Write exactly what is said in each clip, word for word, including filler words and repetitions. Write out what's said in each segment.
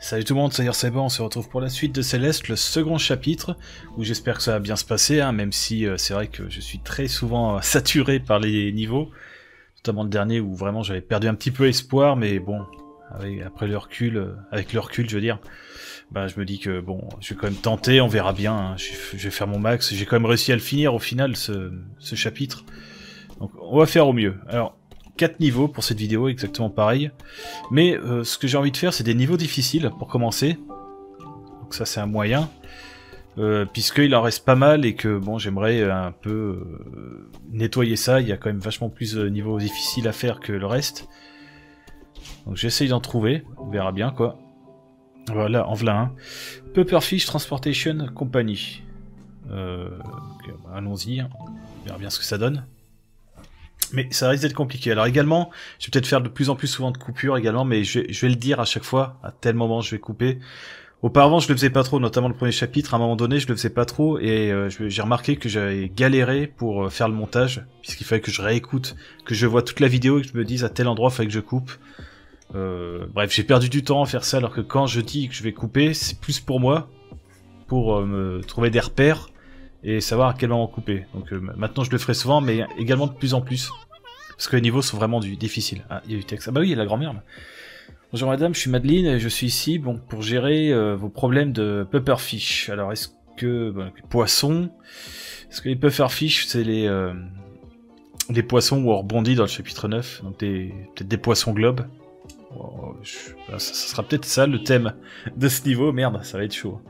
Salut tout le monde, c'est bon, on se retrouve pour la suite de Céleste, le second chapitre, où j'espère que ça va bien se passer, hein, même si euh, c'est vrai que je suis très souvent euh, saturé par les niveaux, notamment le dernier où vraiment j'avais perdu un petit peu espoir, mais bon, avec, après le recul, euh, avec le recul je veux dire, bah, je me dis que bon, je vais quand même tenter, on verra bien, hein, je, je vais faire mon max, j'ai quand même réussi à le finir au final ce, ce chapitre, donc on va faire au mieux. Alors, quatre niveaux pour cette vidéo, exactement pareil. Mais euh, ce que j'ai envie de faire, c'est des niveaux difficiles pour commencer. Donc ça, c'est un moyen. Euh, Puisqu'il en reste pas mal et que bon, j'aimerais un peu euh, nettoyer ça. Il y a quand même vachement plus de niveaux difficiles à faire que le reste. Donc j'essaye d'en trouver. On verra bien quoi. Voilà, en voilà un. Pufferfish Transportation Company. Euh, okay, bah, allons-y. On verra bien ce que ça donne. Mais ça risque d'être compliqué. Alors également, je vais peut-être faire de plus en plus souvent de coupures également, mais je vais, je vais le dire à chaque fois, à tel moment je vais couper. Auparavant, je le faisais pas trop, notamment le premier chapitre, à un moment donné, je le faisais pas trop, et euh, j'ai remarqué que j'avais galéré pour euh, faire le montage, puisqu'il fallait que je réécoute, que je vois toute la vidéo et que je me dise à tel endroit, il fallait que je coupe. Euh, bref, j'ai perdu du temps à faire ça, alors que quand je dis que je vais couper, c'est plus pour moi, pour euh, me trouver des repères, et savoir à quel moment couper. Donc euh, maintenant je le ferai souvent, mais également de plus en plus. Parce que les niveaux sont vraiment du difficiles. Ah, il y a du texte. Ah bah oui, il y a la grand-mère. Bonjour madame, je suis Madeleine, et je suis ici bon, pour gérer euh, vos problèmes de pufferfish. Alors est-ce que... Bon, les poissons... Est-ce que les pufferfish, c'est les... Euh, les poissons où on rebondit dans le chapitre neuf. Donc peut-être des poissons globes. Oh, je, ben, ça, ça sera peut-être ça le thème de ce niveau. Merde, ça va être chaud.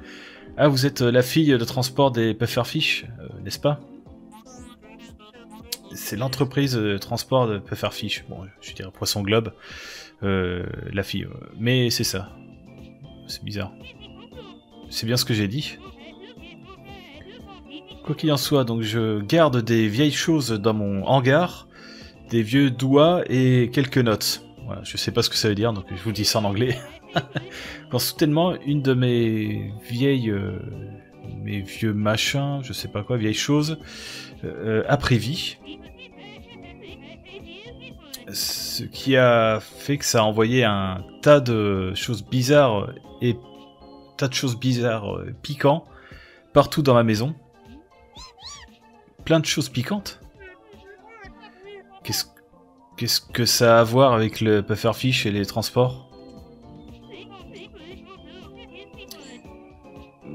Ah, vous êtes la fille de transport des Pufferfish, euh, n'est-ce pas? C'est l'entreprise de transport de Pufferfish. Bon, je dirais Poisson Globe. Euh, la fille. Euh, mais c'est ça. C'est bizarre. C'est bien ce que j'ai dit. Quoi qu'il en soit, donc je garde des vieilles choses dans mon hangar, des vieux doigts et quelques notes. Voilà, je sais pas ce que ça veut dire, donc je vous dis ça en anglais. Quand soudainement une de mes vieilles, euh, mes vieux machins, je sais pas quoi, vieilles choses, euh, a pris vie. Ce qui a fait que ça a envoyé un tas de choses bizarres et tas de choses bizarres euh, piquants partout dans ma maison. Plein de choses piquantes. Qu'est-ce, qu'est-ce que ça a à voir avec le pufferfish et les transports?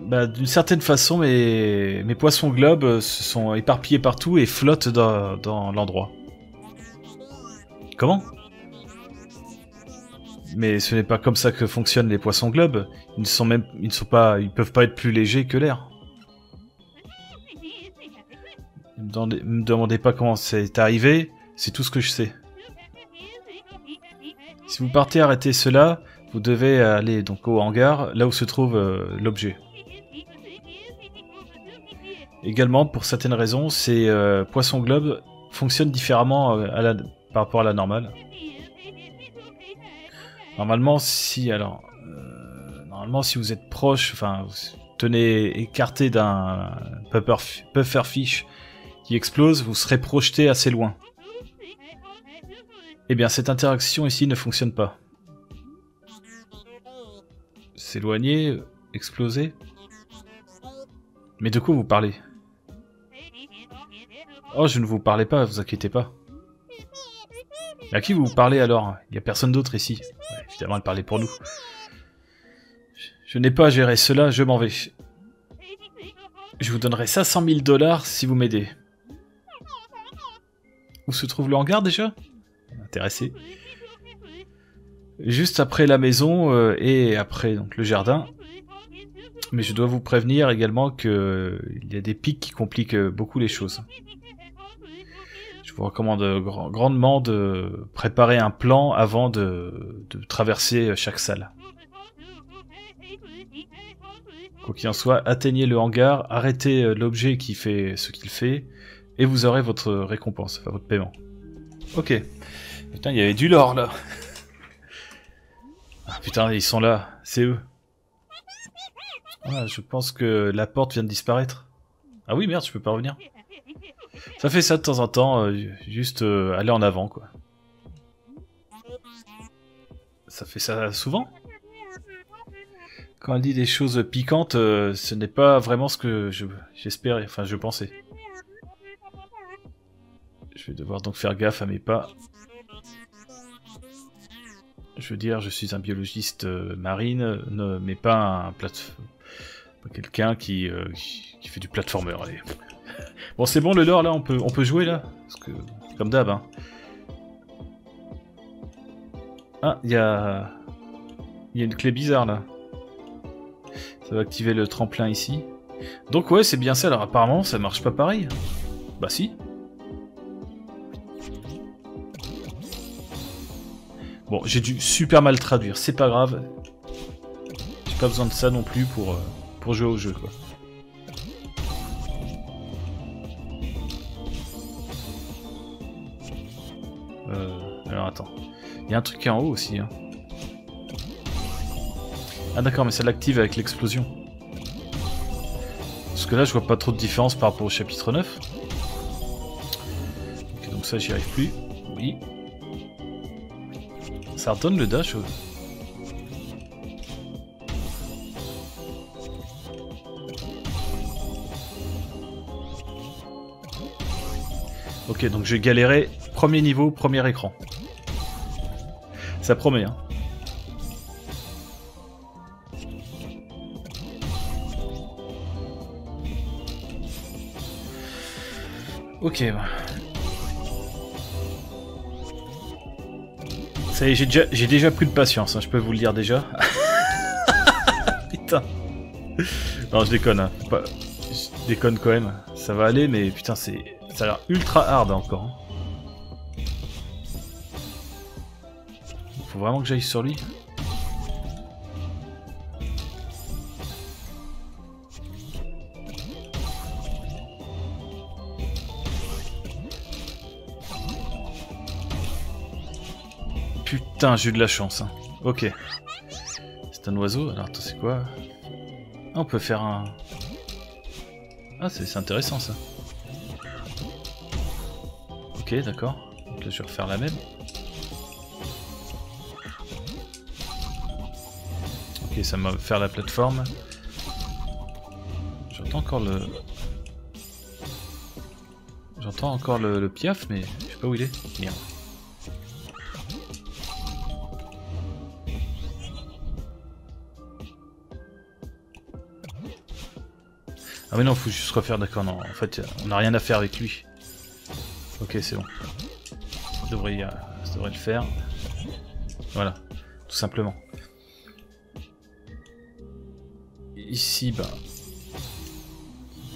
Bah, d'une certaine façon, mes, mes poissons globes se sont éparpillés partout et flottent dans, dans l'endroit. Comment? Mais ce n'est pas comme ça que fonctionnent les poissons globes. Ils ne sont même, ils ne sont pas, ils peuvent pas être plus légers que l'air. Ne me demandez pas comment c'est arrivé, c'est tout ce que je sais. Si vous partez arrêter cela, vous devez aller donc au hangar, là où se trouve euh, l'objet. Également, pour certaines raisons, ces euh, poissons globes fonctionnent différemment à la, par rapport à la normale. Normalement, si alors, euh, normalement, si vous êtes proche, enfin, vous tenez écarté d'un pufferfish qui explose, vous serez projeté assez loin. Eh bien, cette interaction ici ne fonctionne pas. S'éloigner, exploser. Mais de quoi vous parlez? Oh, je ne vous parlais pas, vous inquiétez pas. Mais à qui vous parlez alors? Il n'y a personne d'autre ici. Ouais, évidemment, elle parlait pour nous. Je n'ai pas à gérer cela, je m'en vais. Je vous donnerai cinq cent mille dollars si vous m'aidez. Où se trouve le hangar déjà? Intéressé. Juste après la maison euh, et après donc, le jardin. Mais je dois vous prévenir également qu'il euh, y a des pics qui compliquent euh, beaucoup les choses. Je vous recommande euh, grand, grandement de préparer un plan avant de, de traverser chaque salle. Quoi qu'il en soit, atteignez le hangar, arrêtez euh, l'objet qui fait ce qu'il fait, et vous aurez votre récompense, enfin votre paiement. Ok. Putain, il y avait du lore là. Ah putain, ils sont là, c'est eux. Ah, je pense que la porte vient de disparaître. Ah oui, merde, je peux pas revenir. Ça fait ça de temps en temps, euh, juste euh, aller en avant, quoi. Ça fait ça souvent. Quand elle dit des choses piquantes, euh, ce n'est pas vraiment ce que j'espérais, je, enfin je pensais. Je vais devoir donc faire gaffe à mes pas. Je veux dire, je suis un biologiste euh, marine, euh, mais pas un plate... quelqu'un qui, euh, qui, qui fait du platformer. Allez. Bon, c'est bon le lore là, on peut, on peut jouer là. Parce que, comme d'hab, hein. Ah, il y a... y a une clé bizarre là. Ça va activer le tremplin ici. Donc ouais, c'est bien ça. Alors apparemment, ça marche pas pareil. Bah si. Bon, j'ai dû super mal traduire, c'est pas grave. J'ai pas besoin de ça non plus pour, euh, pour jouer au jeu, quoi. Euh, alors attends. Il y a un truc en haut aussi, hein. Ah d'accord, mais ça l'active avec l'explosion. Parce que là, je vois pas trop de différence par rapport au chapitre neuf. Okay, donc ça, j'y arrive plus. Oui. Ça redonne le dash. Ok, donc j'ai galéré. Premier niveau, premier écran. Ça promet, hein. Ok, ça y est, j'ai déjà, j'ai déjà plus de patience, hein, je peux vous le dire déjà. Putain. Non, je déconne, hein. Pas... je déconne quand même. Ça va aller, mais putain, c'est, ça a l'air ultra hard encore. Hein. Faut vraiment que j'aille sur lui. Putain, j'ai eu de la chance. Hein. Ok. C'est un oiseau. Alors, attends, c'est quoi? Ah, on peut faire un... Ah, c'est intéressant, ça. Ok, d'accord. Donc là, je vais refaire la même. Ok, ça m'a fait la plateforme. J'entends encore le... J'entends encore le, le piaf, mais je sais pas où il est. Merde. Ah mais non, faut juste refaire, d'accord, non, en fait, on n'a rien à faire avec lui. Ok, c'est bon. Ça devrait, euh, ça devrait le faire. Voilà, tout simplement. Ici, bah...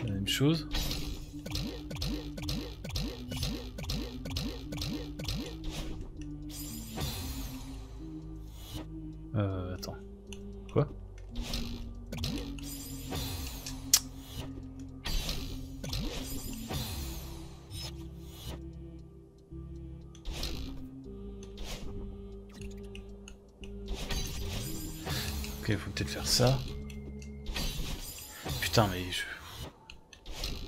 la même chose. Euh, attends. Quoi ? Ok, faut peut-être faire ça. Putain, mais je...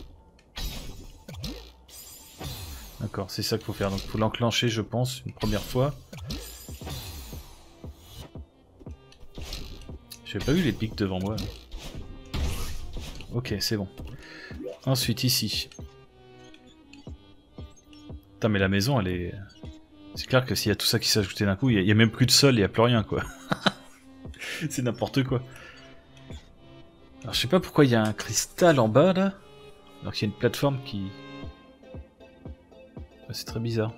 D'accord, c'est ça qu'il faut faire. Donc, faut l'enclencher, je pense, une première fois. J'ai pas vu les pics devant moi. Ok, c'est bon. Ensuite, ici. Putain, mais la maison, elle est... C'est clair que s'il y a tout ça qui s'ajoutait d'un coup, il y, y a même plus de sol, il y a plus rien, quoi. C'est n'importe quoi. Alors je sais pas pourquoi il y a un cristal en bas là. Alors qu'il y a une plateforme qui... C'est très bizarre.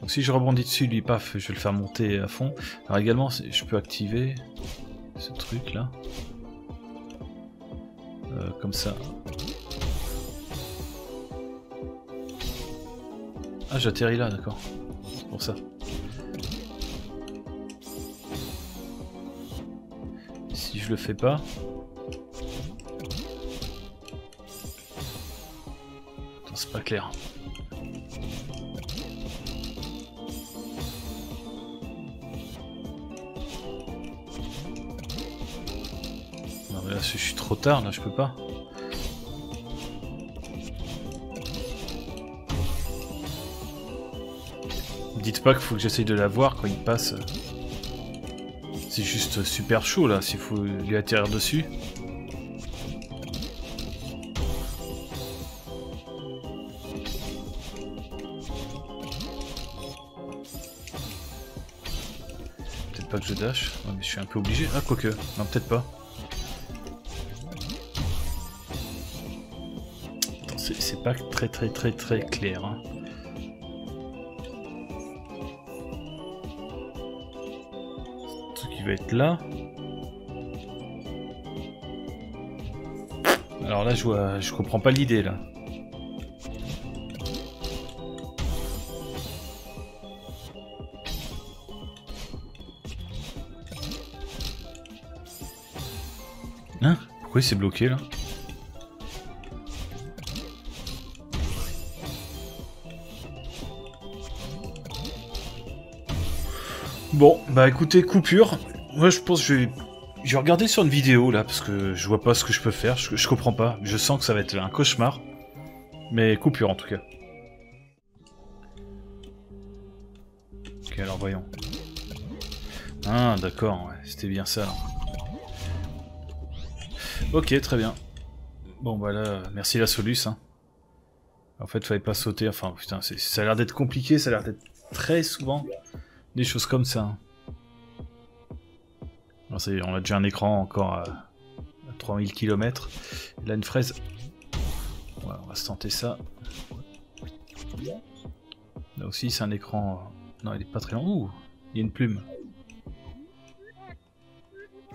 Donc si je rebondis dessus, lui, paf, je vais le faire monter à fond. Alors également, je peux activer ce truc là. Euh, comme ça. Ah, j'atterris là, d'accord. C'est pour ça. Si je le fais pas... Attends, c'est pas clair. parce que je suis trop tard là, je peux pas. Me dites pas qu'il faut que j'essaye de la voir quand il passe. C'est juste super chaud là, s'il faut lui atterrir dessus. Peut-être pas que je dash, ouais, mais je suis un peu obligé. Ah, quoique, non, peut-être pas. Attends, c'est pas très très très très clair. Hein. Va être là. Alors là, je vois, je comprends pas l'idée là. Hein? Pourquoi il s'est bloqué là? Bon, bah écoutez, coupure. Moi je pense que je vais, je vais regarder sur une vidéo là, parce que je vois pas ce que je peux faire, je, je comprends pas, je sens que ça va être un cauchemar. Mais coupure en tout cas. Ok, alors voyons. Ah d'accord, ouais, c'était bien ça. Ok, très bien. Bon bah là, merci la soluce. Hein. En fait, fallait pas sauter, enfin putain, ça a l'air d'être compliqué, ça a l'air d'être très souvent... Des choses comme ça. Non, ça y est, on a déjà un écran encore à, à trois mille kilomètres. Et là, une fraise. Ouais, on va se tenter ça. Là aussi, c'est un écran. Non, il est pas très long. Ouh, il y a une plume.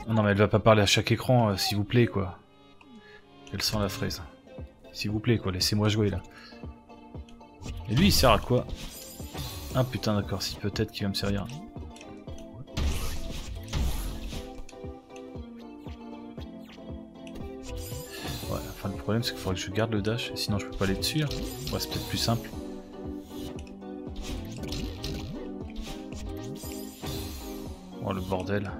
Oh, non, mais elle va pas parler à chaque écran, euh, s'il vous plaît, quoi. Elle sent la fraise. S'il vous plaît, quoi. Laissez-moi jouer, là. Et lui, il sert à quoi ? Ah putain d'accord, si peut-être qu'il va me servir. Ouais, enfin le problème c'est qu'il faudrait que je garde le dash, sinon je peux pas aller dessus. Hein. Ouais, c'est peut-être plus simple. Oh le bordel.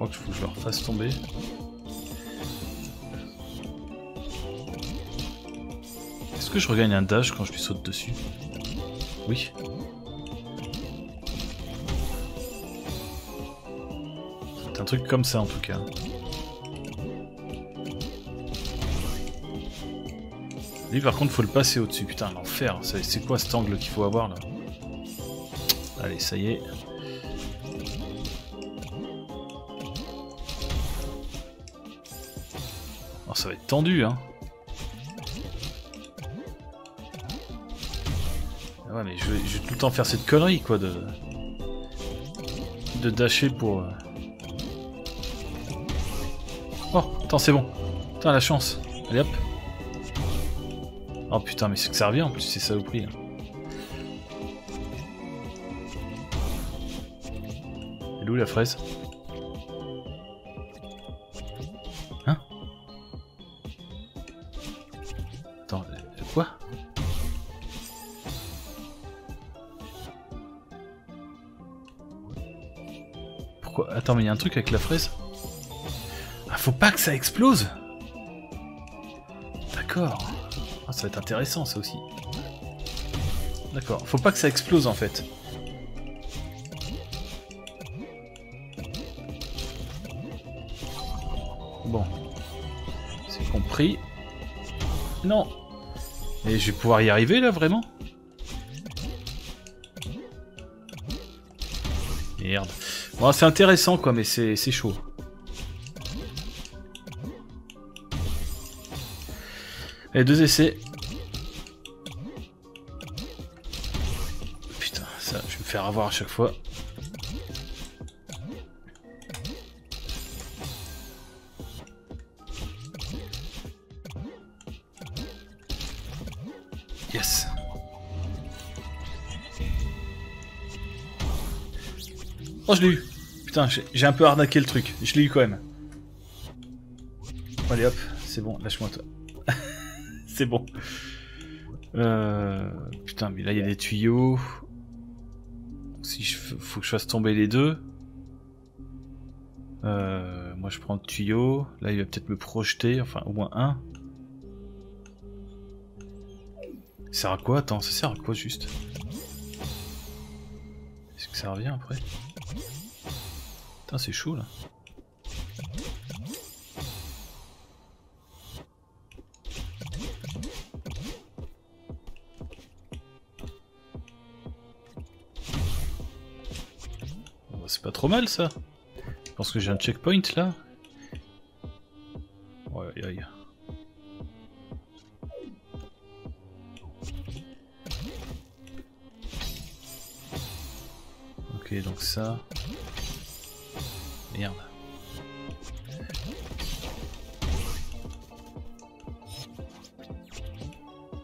Je crois que faut que je leur fasse tomber. Est-ce que je regagne un dash quand je lui saute dessus? Oui. C'est un truc comme ça en tout cas. Lui par contre faut le passer au-dessus. Putain l'enfer, c'est quoi cet angle qu'il faut avoir là? Allez ça y est. Ça va être tendu, hein. Ouais, mais je vais, je vais tout le temps faire cette connerie, quoi, de... de dasher pour... Oh, attends, c'est bon. Putain, la chance. Allez, hop. Oh, putain, mais c'est que ça revient, en plus, c'est ça au prix. Hein. Elle est où, la fraise ? Attends, mais il y a un truc avec la fraise. Ah, faut pas que ça explose. D'accord. Ah, ça va être intéressant, ça aussi. D'accord. Faut pas que ça explose, en fait. Bon. C'est compris. Non. Et je vais pouvoir y arriver, là, vraiment? Merde. Bon, c'est intéressant quoi, mais c'est chaud. Et deux essais. Putain, ça, je vais me faire avoir à chaque fois. Yes. Oh, je l'ai eu. Putain, j'ai un peu arnaqué le truc. Je l'ai eu quand même. Allez, hop. C'est bon, lâche-moi, toi. C'est bon. Euh... Putain. Putain, mais là il y a des tuyaux. Si je faut que je fasse tomber les deux. Euh, moi je prends le tuyau. Là il va peut-être me projeter, enfin au moins un. Ça sert à quoi? Attends, ça sert à quoi juste? Est-ce que ça revient après? Putain, c'est chaud là. C'est pas trop mal ça. Je pense que j'ai un checkpoint là. Ouais, aïe aïe. Ok, donc ça. Merde.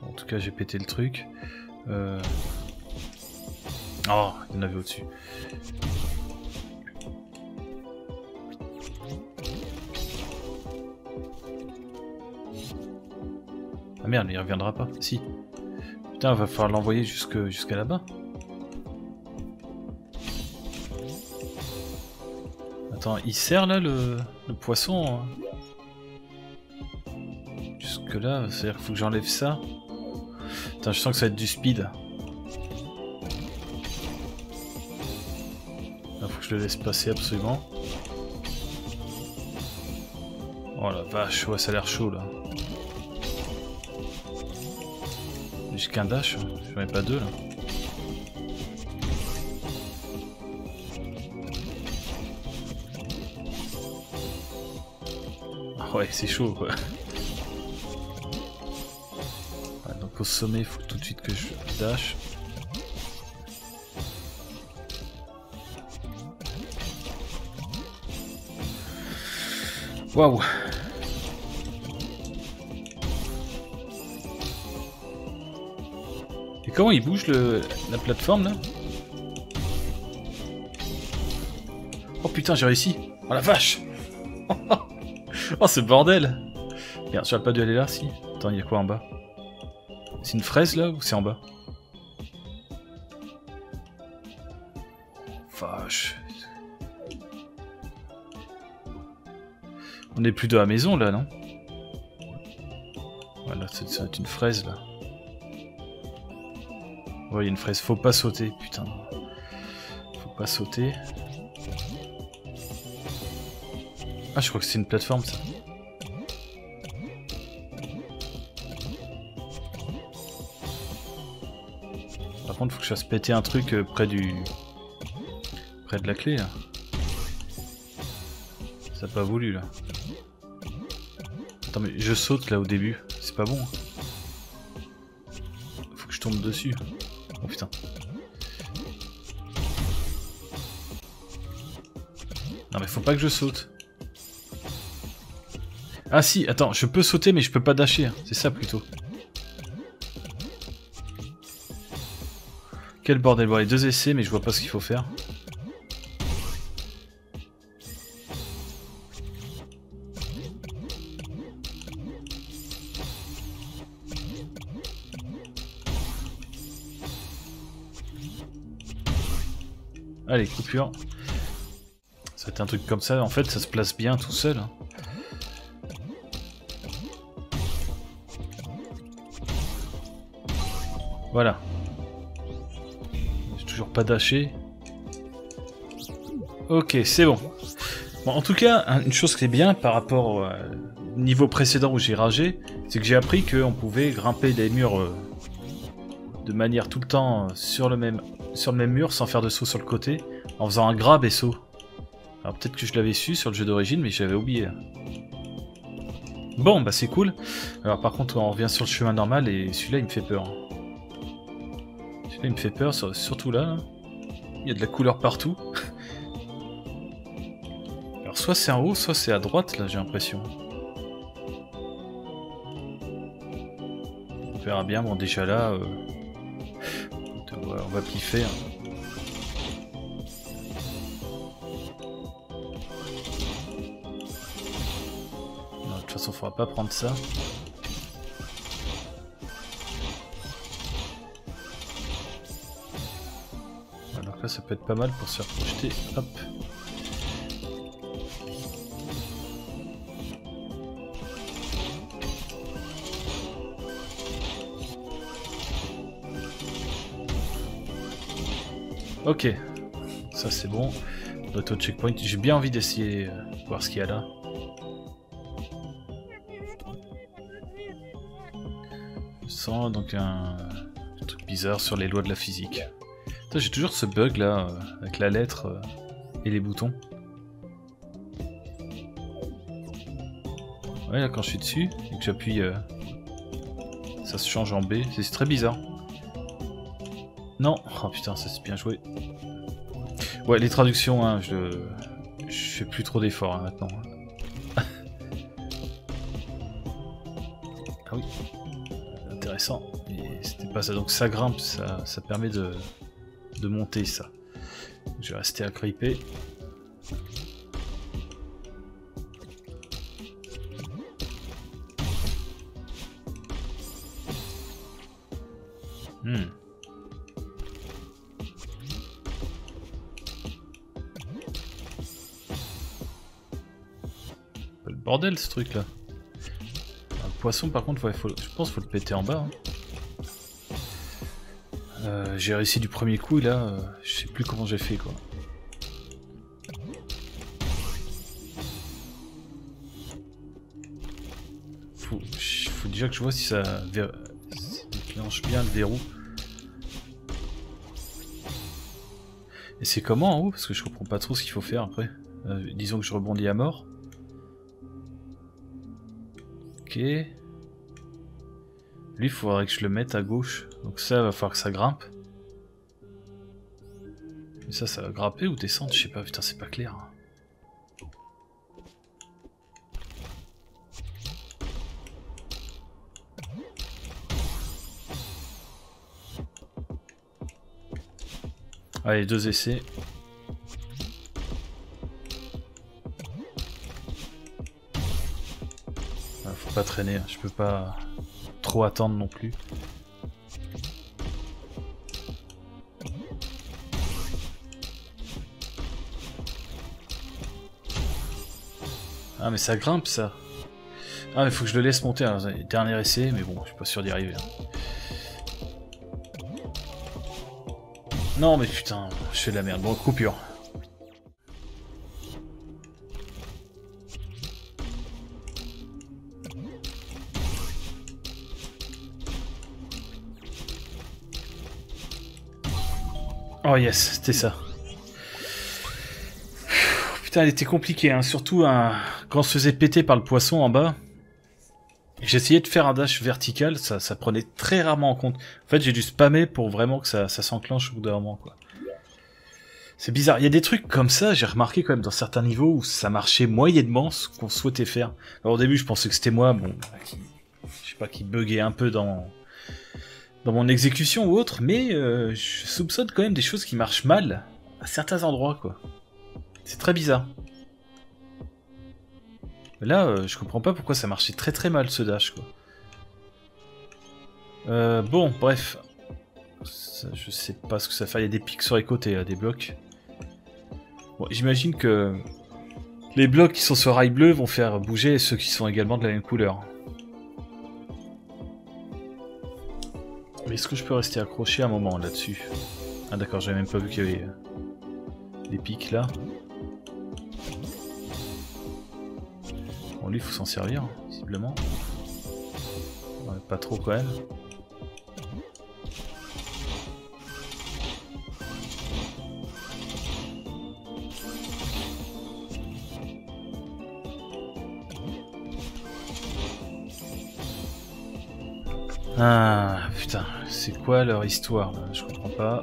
En tout cas, j'ai pété le truc. Euh... Oh, il y en avait au-dessus. Ah merde, il reviendra pas. Si. Putain, va falloir l'envoyer jusque jusqu'à là-bas. Attends, il sert là le, le poisson hein. Jusque là, c'est-à-dire qu'il faut que j'enlève ça. Putain, je sens que ça va être du speed. Il faut que je le laisse passer absolument. Oh la vache, ouais, ça a l'air chaud là. Jusqu'un dash, j'en ai pas deux là. Ouais, c'est chaud quoi. Ouais, donc au sommet, il faut tout de suite que je dash. Waouh! Et comment il bouge le, la plateforme là? Oh putain, j'ai réussi! Oh la vache! Oh ce bordel! Merde, j'aurais pas dû aller là, si. Attends, il y a quoi en bas? C'est une fraise là ou c'est en bas? Vache. On est plus dans la maison là, non? Voilà, ça doit être une fraise là. Ouais, il y a une fraise, faut pas sauter, putain. Faut pas sauter. Ah, je crois que c'est une plateforme, ça. Par contre, faut que je fasse péter un truc euh, près du... près de la clé, là. Ça n'a pas voulu, là. Attends, mais je saute, là, au début. C'est pas bon. Faut que je tombe dessus. Oh, putain. Non, mais faut pas que je saute. Ah si, attends, je peux sauter mais je peux pas dasher, c'est ça plutôt. Quel bordel, bon les deux essais mais je vois pas ce qu'il faut faire. Allez, coupure. Ça va être un truc comme ça, en fait ça se place bien tout seul. Hein. Voilà. J'ai toujours pas dashé. Ok, c'est bon. Bon, en tout cas, une chose qui est bien par rapport au niveau précédent où j'ai ragé, c'est que j'ai appris qu'on pouvait grimper des murs de manière tout le temps sur le même, sur le même mur sans faire de saut sur le côté, en faisant un grab et saut. Alors peut-être que je l'avais su sur le jeu d'origine, mais j'avais oublié. Bon, bah c'est cool. Alors par contre, on revient sur le chemin normal et celui-là, il me fait peur. Il me fait peur, surtout là. Il y a de la couleur partout. Alors soit c'est en haut, soit c'est à droite, là j'ai l'impression. On verra bien, bon déjà là... Euh... On va, on va piffer. Hein. Non, de toute façon, il faudra pas prendre ça. là ça peut être pas mal pour se faire projeter. Hop. Ok, ça c'est bon. Bateau de checkpoint, j'ai bien envie d'essayer de voir ce qu'il y a là. Sans donc un... un truc bizarre sur les lois de la physique. J'ai toujours ce bug là, euh, avec la lettre euh, et les boutons. Ouais, là quand je suis dessus et que j'appuie, euh, ça se change en B, c'est très bizarre. Non, oh putain, ça c'est bien joué. Ouais, les traductions, hein, je... je fais plus trop d'efforts hein, maintenant. Ah oui, intéressant. C'était pas ça, donc ça grimpe, ça, ça permet de, de monter ça. Je vais rester agrippé. Hmm. Bordel ce truc là. Un poisson par contre, ouais, faut, je pense qu'il faut le péter en bas. Hein. Euh, j'ai réussi du premier coup et là, euh, je sais plus comment j'ai fait quoi. Faut, faut déjà que je vois si ça déclenche bien le verrou. Et c'est comment en haut? Parce que je comprends pas trop ce qu'il faut faire après. Euh, disons que je rebondis à mort. Okay. Lui il faudrait que je le mette à gauche, donc ça va falloir que ça grimpe. Mais ça ça va grimper ou descendre, je sais pas, putain c'est pas clair. Allez, deux essais. Pas traîner, je peux pas trop attendre non plus. Ah mais ça grimpe ça. Ah mais faut que je le laisse monter, hein. Dernier essai, mais bon je suis pas sûr d'y arriver. Hein. Non mais putain, je fais de la merde, bon coupure. Oh yes, c'était ça. Putain, elle était compliquée, hein. Surtout hein, quand on se faisait péter par le poisson en bas. J'essayais de faire un dash vertical, ça, ça prenait très rarement en compte. En fait, j'ai dû spammer pour vraiment que ça, ça s'enclenche au bout d'un moment, quoi. C'est bizarre. Il y a des trucs comme ça, j'ai remarqué quand même dans certains niveaux où ça marchait moyennement ce qu'on souhaitait faire. Alors au début, je pensais que c'était moi, bon, qui, je sais pas, qui buguait un peu dans... dans mon exécution ou autre, mais euh, je soupçonne quand même des choses qui marchent mal à certains endroits, quoi. C'est très bizarre. Là, euh, je comprends pas pourquoi ça marchait très très mal ce dash, quoi. Euh, bon, bref. Ça, je sais pas ce que ça fait. Il y a des pics sur les côtés, là, des blocs. Bon, j'imagine que les blocs qui sont sur rail bleu vont faire bouger ceux qui sont également de la même couleur. Mais est-ce que je peux rester accroché un moment là-dessus? Ah d'accord, j'avais même pas vu qu'il y avait des pics là. Bon lui il faut s'en servir, visiblement. Ouais, pas trop quand même. Ah putain, c'est quoi leur histoire là? Je comprends pas.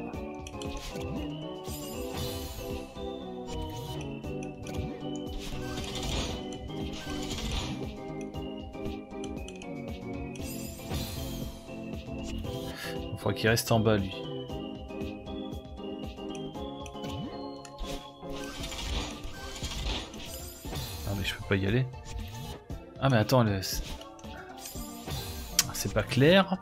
Il faudra qu'il reste en bas lui. Ah mais je peux pas y aller. Ah mais attends, le... c'est pas clair.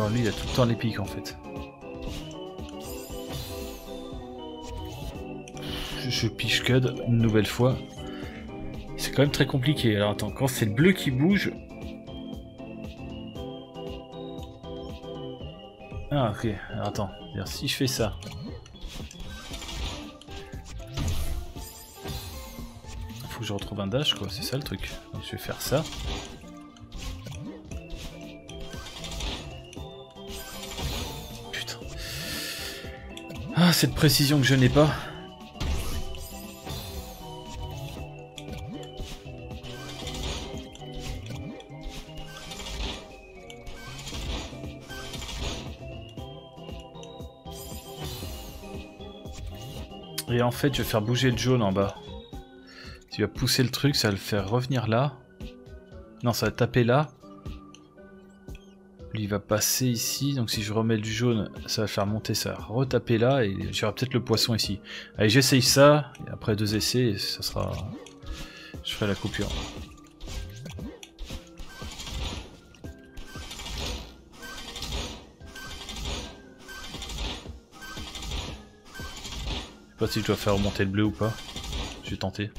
D'accord, lui il a tout le temps les pics en fait. Je piche Cud une nouvelle fois. C'est quand même très compliqué. Alors attends, quand c'est le bleu qui bouge. Ah ok, alors attends. Alors, si je fais ça. Faut que je retrouve un dash quoi, c'est ça le truc. Donc je vais faire ça. Putain. Ah cette précision que je n'ai pas. Et en fait, je vais faire bouger le jaune en bas. Tu vas pousser le truc, ça va le faire revenir là. Non, ça va taper là. Lui, il va passer ici. Donc si je remets du jaune, ça va faire monter ça. Retaper là et j'aurai peut-être le poisson ici. Allez, j'essaye ça. Et après deux essais, ça sera... Je ferai la coupure. Je sais pas si je dois faire remonter le bleu ou pas. J'ai tenté.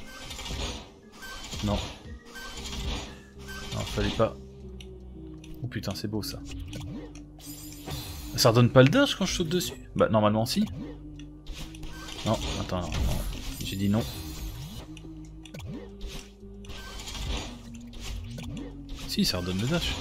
Non. Non, fallait pas. Oh putain, c'est beau ça. Ça redonne pas le dash quand je saute dessus? Bah normalement si. Non, attends, non, non. J'ai dit non. Si, ça redonne le dash.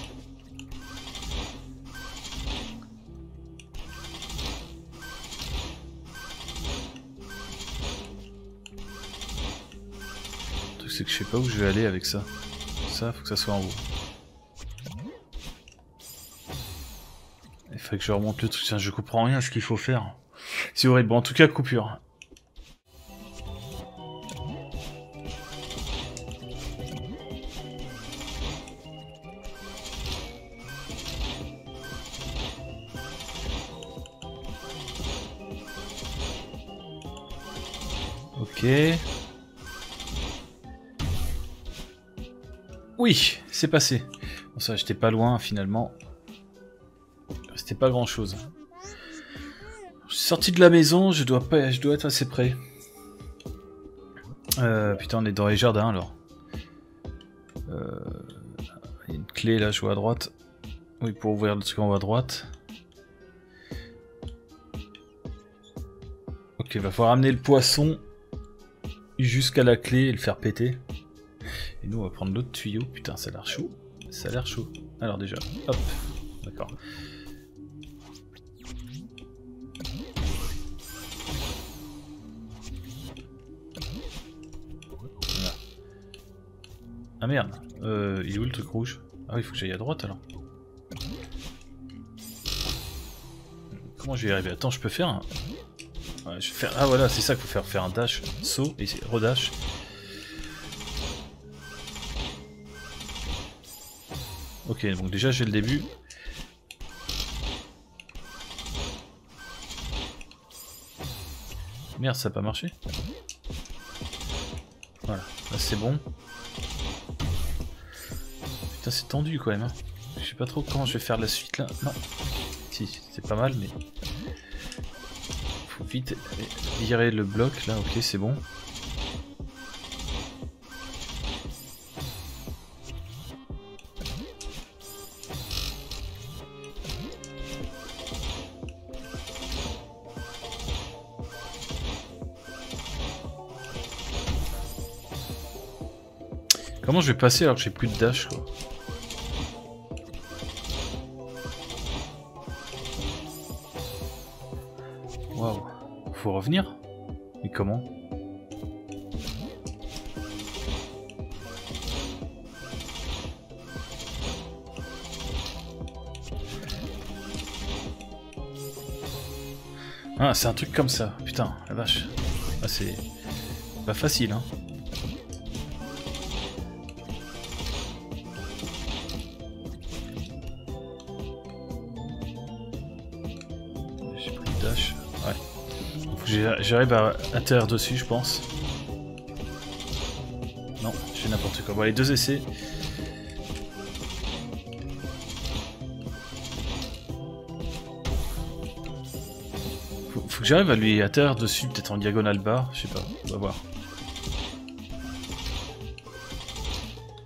C'est que je sais pas où je vais aller avec ça. Ça, faut que ça soit en haut. Il faudrait que je remonte le truc. Tiens, je comprends rien à ce qu'il faut faire. C'est horrible. Bon, en tout cas, coupure. Ok. Oui, c'est passé. Bon ça, j'étais pas loin finalement. C'était pas grand chose. Je suis sorti de la maison, je dois pas, je dois être assez près. Euh, putain, on est dans les jardins alors. Il euh, y a une clé là, je vois à droite. Oui, pour ouvrir le truc en haut à droite. Ok, va falloir amener le poisson jusqu'à la clé et le faire péter. Et nous on va prendre l'autre tuyau, putain ça a l'air chaud, ça a l'air chaud. Alors déjà, hop, d'accord. Voilà. Ah merde, euh, il est où le truc rouge? Ah oui, il faut que j'aille à droite alors. Comment je vais y arriver? Attends, je peux faire un... Ouais, je vais faire... Ah voilà, c'est ça qu'il faut faire, faire un dash, saut et redash. Ok, donc déjà j'ai le début. Merde, ça n'a pas marché. Voilà, là c'est bon. Putain, c'est tendu quand même. Hein. Je sais pas trop quand je vais faire la suite là. Non. Si, c'est pas mal, mais... Faut vite virer le bloc là, ok, c'est bon. Comment je vais passer alors que j'ai plus de dash quoi? Waouh, faut revenir? Mais comment? Ah, c'est un truc comme ça, putain, la vache. Ah, c'est pas facile hein. J'arrive à atterrir dessus, je pense. Non, j'ai n'importe quoi. Bon, allez, deux essais. faut que j'arrive à lui atterrir dessus, peut-être en diagonale bas, je sais pas, on va voir.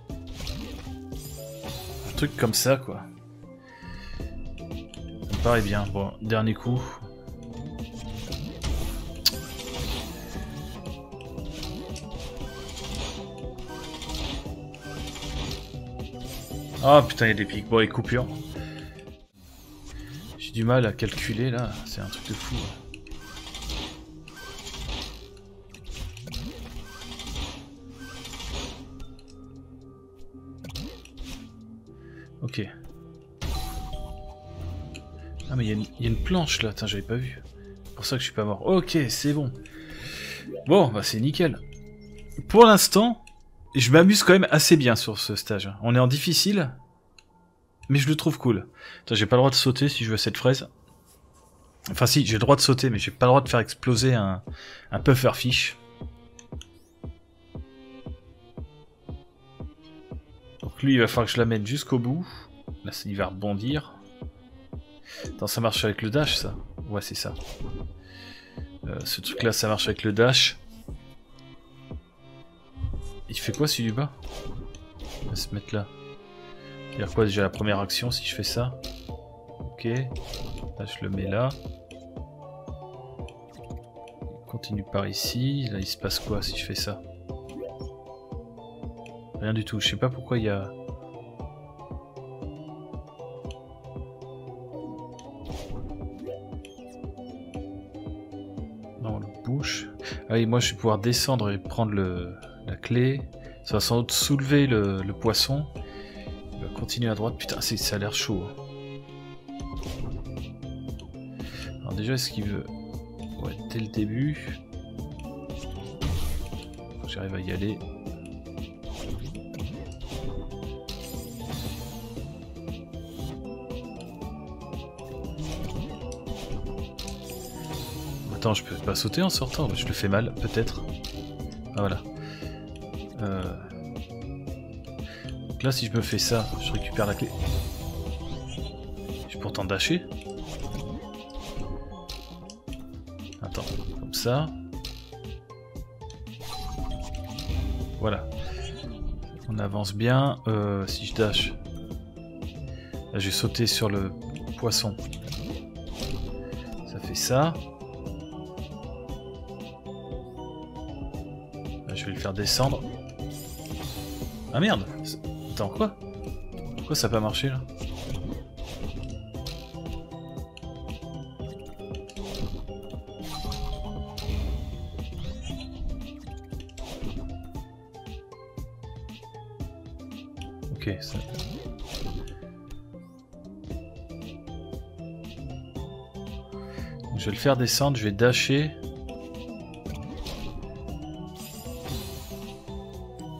Un truc comme ça quoi. Ça me paraît bien, bon, dernier coup. Ah oh, putain, il y a des pics, bon, et coupures. J'ai du mal à calculer là, c'est un truc de fou. Ok. Ah, mais il y, y a une planche là, j'avais pas vu. C'est pour ça que je suis pas mort. Ok, c'est bon. Bon, bah c'est nickel. Pour l'instant. Je m'amuse quand même assez bien sur ce stage. On est en difficile, mais je le trouve cool. Attends, j'ai pas le droit de sauter si je veux cette fraise. Enfin si, j'ai le droit de sauter, mais j'ai pas le droit de faire exploser un, un pufferfish. Donc lui, il va falloir que je l'amène jusqu'au bout. Là, il va rebondir. Attends, ça marche avec le dash, ça? Ouais, c'est ça. Euh, ce truc-là, ça marche avec le dash. Il fait quoi celui du bas? On va se mettre là. C'est-à-dire quoi déjà la première action si je fais ça? Ok. Là je le mets là. Il continue par ici. Là il se passe quoi si je fais ça? Rien du tout. Je sais pas pourquoi il y a... Non, le bouche. Ah et moi je vais pouvoir descendre et prendre le... la clé, ça va sans doute soulever le, le poisson. Il va continuer à droite. Putain, ça a l'air chaud. Alors déjà, est-ce qu'il veut... Ouais, dès le début. J'arrive à y aller. Attends, je peux pas sauter en sortant. Je le fais mal, peut-être. Ah, voilà. Euh... Donc là, si je me fais ça, je récupère la clé. J'ai pourtant dashé. Attends, comme ça. Voilà. On avance bien. Euh, si je dash, là, j'ai sauté sur le poisson. Ça fait ça. Là, je vais le faire descendre. Ah merde! Attends, quoi? Pourquoi ça n'a pas marché là? Ok, ça... Je vais le faire descendre, je vais dasher.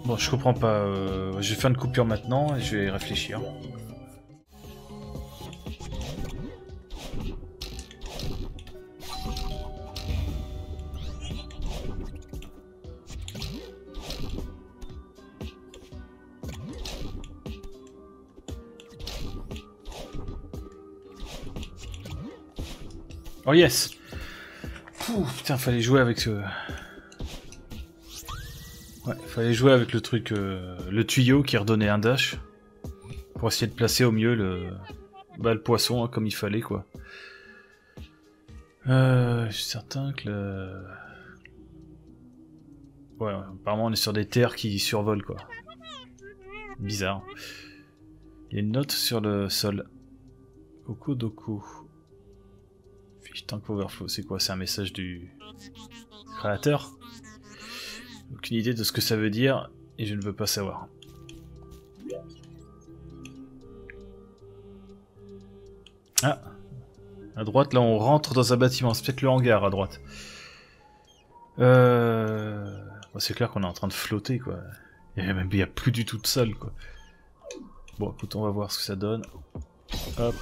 Bon, je comprends pas. Euh, je vais faire une coupure maintenant et je vais réfléchir. Oh yes! Pouh, putain, fallait jouer avec ce... Ouais, fallait jouer avec le truc, euh, le tuyau qui redonnait un dash pour essayer de placer au mieux le, bah, le poisson hein, comme il fallait quoi. Euh, je suis certain que le... Ouais, apparemment on est sur des terres qui survolent quoi. Bizarre. Il y a une note sur le sol. Kokodoko. Fiche Tank Overflow, c'est quoi? C'est un message du créateur? Aucune idée de ce que ça veut dire et je ne veux pas savoir. Ah, à droite là on rentre dans un bâtiment, c'est peut-être le hangar à droite. Euh... Bon, c'est clair qu'on est en train de flotter quoi. Il n'y a, même... a plus du tout de sol quoi. Bon écoute, on va voir ce que ça donne. Hop.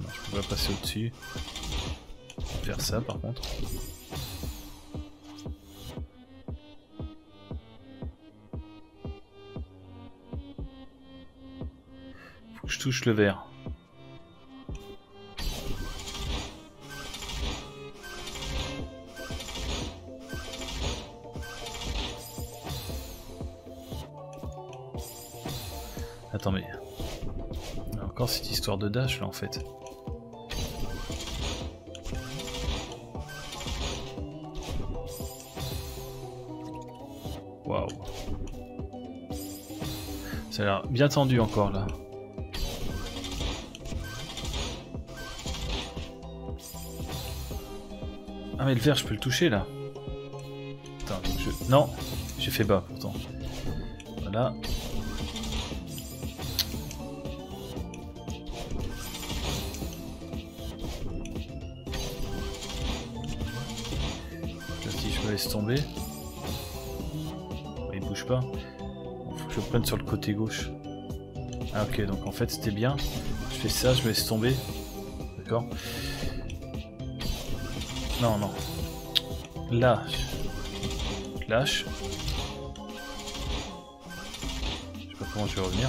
Non, je peux pas passer au-dessus. Faire ça par contre. Faut que je touche le verre. Attends, mais... Il y a encore cette histoire de dash là en fait. Waouh. Ça a l'air bien tendu encore là. Ah mais le vert je peux le toucher là. Attends, je... Non, j'ai fait bas pourtant. Voilà. Si je me laisse tomber. Il bouge pas. Faut que je le prenne sur le côté gauche. Ah ok, donc en fait c'était bien. Je fais ça, je me laisse tomber. D'accord. Non, non. Là, je lâche. Je sais pas comment je vais revenir.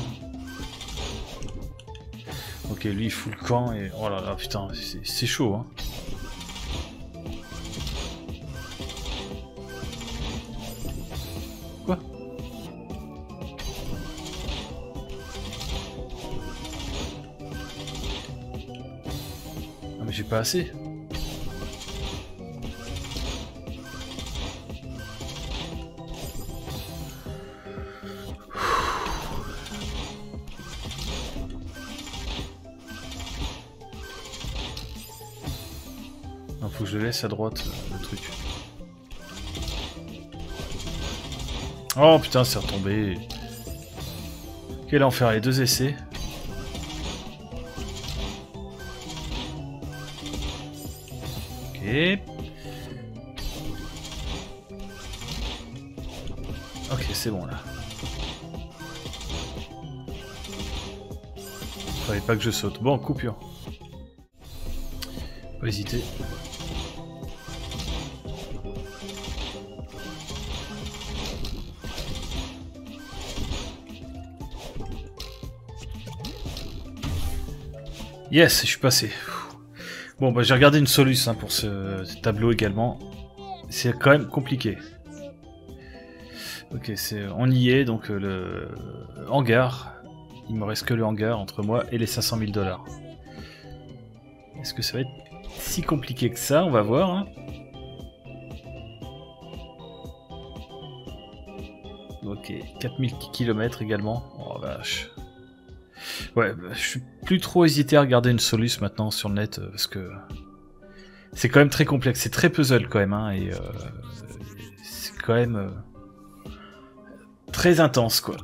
Ok, lui il fout le camp et... Oh là là, putain, c'est chaud, hein. Quoi? Ah mais j'ai pas assez. Je laisse à droite le truc. Oh putain, c'est retombé. Ok, là on fait les deux essais. Ok. Ok, c'est bon là. Fallait pas que je saute. Bon, coupure. Pas hésiter. Yes, je suis passé. Bon, bah j'ai regardé une soluce hein, pour ce, ce tableau également. C'est quand même compliqué. Ok, c'est, on y est, donc le hangar. Il me reste que le hangar entre moi et les cinq cent mille dollars. Est-ce que ça va être si compliqué que ça? On va voir. Hein. Ok, quatre mille kilomètres également. Oh vache. Ouais, bah, je suis plus trop hésité à regarder une soluce maintenant sur le net, euh, parce que c'est quand même très complexe, c'est très puzzle quand même, hein, et euh, c'est quand même euh, très intense, quoi.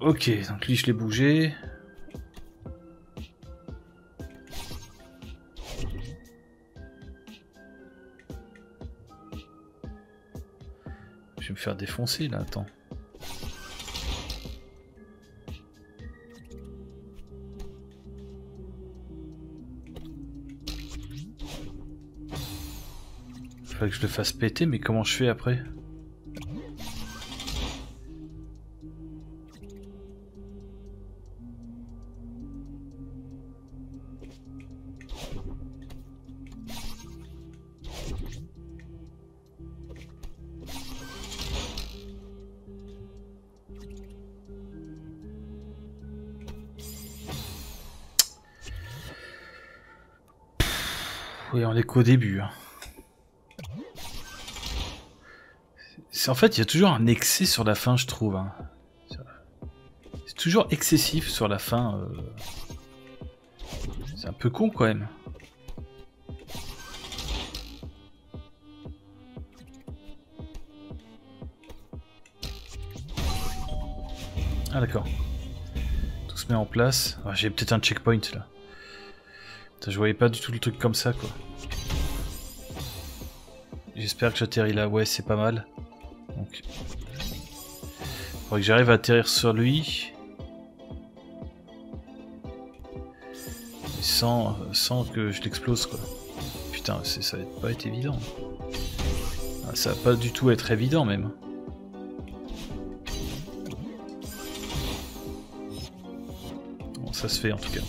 Ok, donc lui je l'ai bougé. Je vais me faire défoncer là, attends. Faudrait que je le fasse péter, mais comment je fais après? Oui, on est qu'au début. Hein. En fait, il y a toujours un excès sur la fin, je trouve. Hein. C'est toujours excessif sur la fin. Euh... C'est un peu con, quand même. Ah, d'accord. Tout se met en place. Ah, j'ai peut-être un checkpoint, là. Putain, je voyais pas du tout le truc comme ça, quoi. J'espère que j'atterris là. Ouais, c'est pas mal. Donc, faudrait que j'arrive à atterrir sur lui sans, sans que je l'explose, quoi. Putain, ça va pas être évident. Ça va pas du tout être évident même. Bon, ça se fait en tout cas.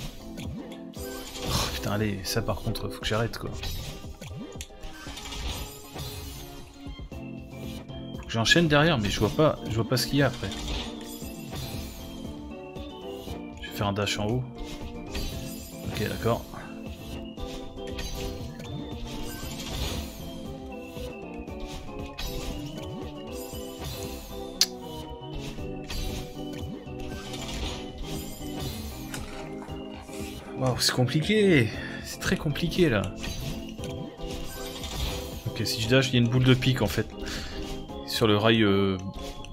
Oh, putain, allez, ça par contre, faut que j'arrête, quoi. J'enchaîne derrière, mais je vois pas, je vois pas ce qu'il y a après. faire un dash en haut. Ok, d'accord. Waouh, c'est compliqué. C'est très compliqué là. Ok, si je dash, il y a une boule de pique en fait. Sur le rail euh,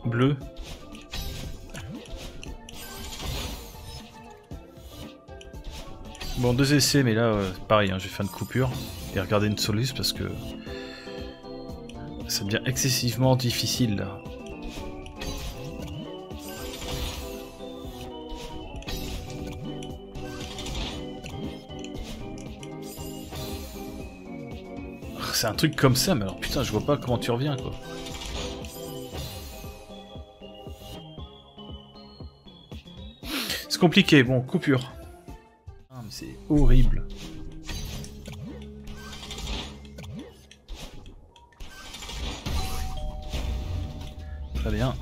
bleu. Bon, deux essais, mais là, euh, pareil, hein, je vais faire une coupure et regarder une soluce parce que ça devient excessivement difficile là. C'est un truc comme ça, mais alors putain, je vois pas comment tu reviens quoi. C'est compliqué, bon, coupure. Ah, mais c'est horrible. Très bien.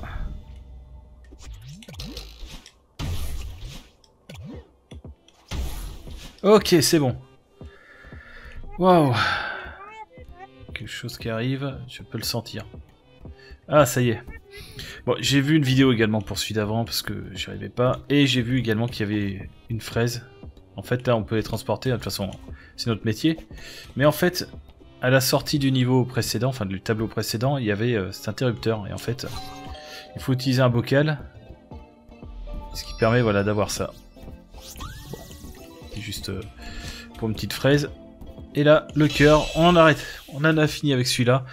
Ok, c'est bon. Waouh. Quelque chose qui arrive, je peux le sentir. Ah, ça y est. Bon, j'ai vu une vidéo également pour celui d'avant parce que j'y arrivais pas. Et j'ai vu également qu'il y avait une fraise. En fait, là, on peut les transporter. De toute façon, c'est notre métier. Mais en fait, à la sortie du niveau précédent, enfin du tableau précédent, il y avait euh, cet interrupteur. Et en fait, il faut utiliser un bocal. Ce qui permet, voilà, d'avoir ça. C'est juste euh, pour une petite fraise. Et là, le cœur, on en arrête. On en a fini avec celui-là.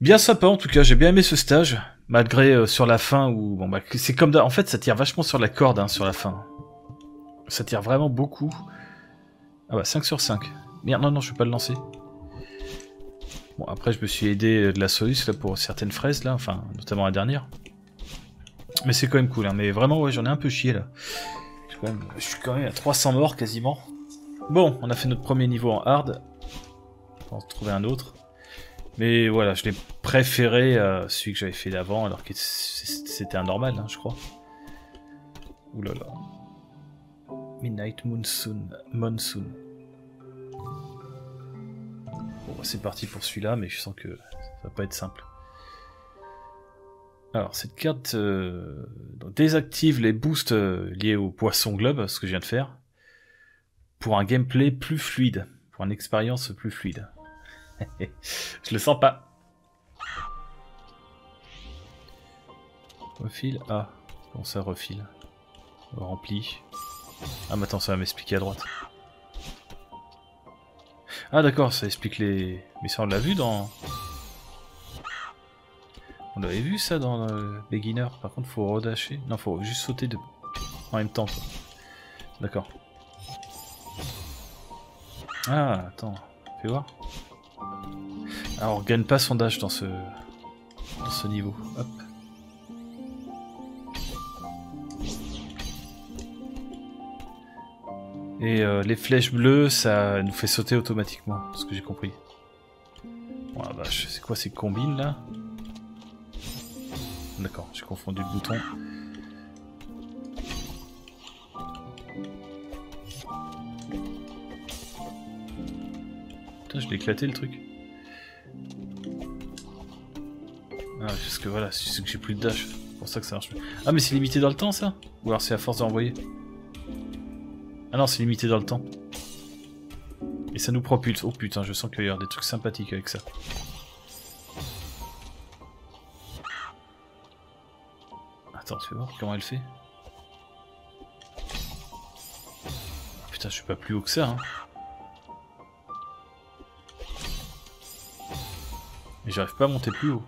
Bien sympa, en tout cas, j'ai bien aimé ce stage. Malgré euh, sur la fin où... Bon, bah, c'est comme... En fait, ça tire vachement sur la corde, hein, sur la fin. Ça tire vraiment beaucoup. Ah bah, cinq sur cinq. Merde, non, non, je peux pas le lancer. Bon, après, je me suis aidé de la soluce, là, pour certaines fraises, là. Enfin, notamment la dernière. Mais c'est quand même cool, hein. Mais vraiment, ouais, j'en ai un peu chié, là. Je suis quand même, je suis quand même à trois cents morts, quasiment. Bon, on a fait notre premier niveau en hard. On va en trouver un autre. Mais voilà, je l'ai préféré à celui que j'avais fait d'avant, alors que c'était un normal, hein, je crois. Ouh là là. Midnight Monsoon. Monsoon. Bon, c'est parti pour celui-là, mais je sens que ça va pas être simple. Alors, cette carte euh, désactive les boosts liés au poisson globe, ce que je viens de faire. Pour un gameplay plus fluide, pour une expérience plus fluide. Je le sens pas. Refile. Ah, bon, ça refile. Rempli. Ah, mais attends, ça va m'expliquer à droite. Ah, d'accord, ça explique les. Mais ça, on l'a vu dans. On l'avait vu ça dans le beginner. Par contre, faut redasher. Non, faut juste sauter de... en même temps. D'accord. Ah, attends, fais voir. Ah, on gagne pas son dash dans ce, dans ce niveau. Hop. Et euh, les flèches bleues, ça nous fait sauter automatiquement, ce que j'ai compris. Bon, la vache, c'est quoi ces combines là? D'accord, j'ai confondu le bouton. Je l'ai éclaté le truc. Ah, parce que voilà, c'est que j'ai plus de dash. C'est pour ça que ça marche. Ah, mais c'est limité dans le temps ça? Ou alors c'est à force d'envoyer? Ah non, c'est limité dans le temps. Et ça nous propulse. Oh putain, je sens qu'il y a des trucs sympathiques avec ça. Attends, tu vas voir comment elle fait. Putain, je suis pas plus haut que ça, hein. Mais j'arrive pas à monter plus haut.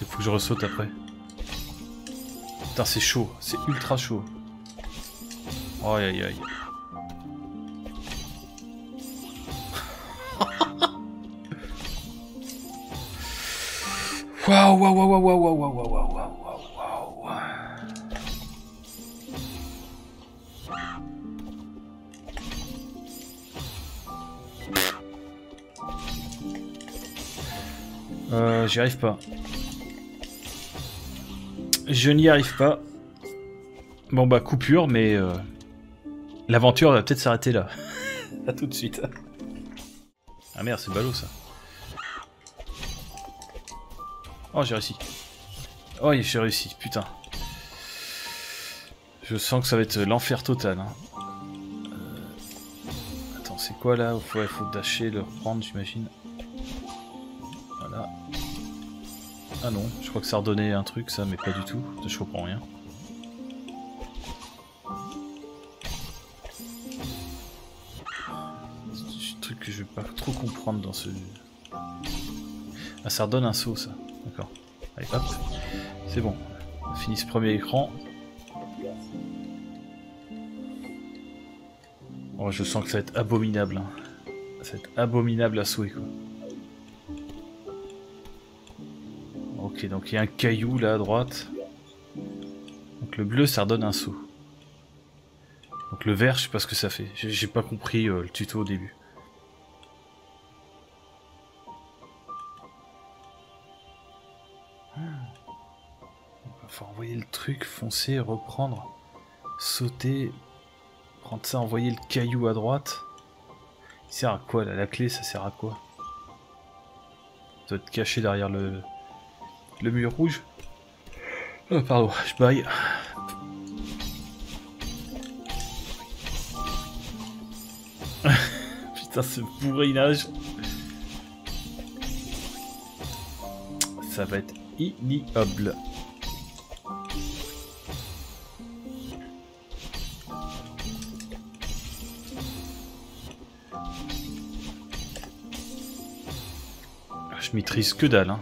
Il faut que je ressaute après. Putain, c'est chaud, c'est ultra chaud. Aïe aïe aïe. Waouh, waouh, waouh, waouh, waouh, waouh, waouh, waouh. Euh, j'y arrive pas. Je n'y arrive pas. Bon bah coupure, mais euh, l'aventure va peut-être s'arrêter là. À tout de suite. Ah merde, c'est ballot ça. Oh, j'ai réussi. Oh, j'ai réussi, putain. Je sens que ça va être l'enfer total. Hein. Euh... Attends, c'est quoi là? Il faut, faut dasher, le reprendre, j'imagine. Voilà. Ah non, je crois que ça redonnait un truc, ça, mais pas du tout. Je comprends rien. C'est un truc que je vais pas trop comprendre dans ce jeu. Ah, ça redonne un saut, ça. D'accord. Allez, hop. C'est bon. On finit ce premier écran. Oh, je sens que ça va être abominable. Hein. Ça va être abominable à souhait, quoi. Ok, donc il y a un caillou là à droite. Donc le bleu, ça redonne un saut. Donc le vert, je sais pas ce que ça fait. J'ai pas compris euh, le tuto au début. Faut envoyer le truc, foncer, reprendre, sauter, prendre ça, envoyer le caillou à droite. Il sert à quoi là? La clé, ça sert à quoi? Ça doit être caché derrière le, le mur rouge. Oh, pardon, je baille. Putain, ce bourrinage. Ça va être ignoble. Je maîtrise que dalle. Hein.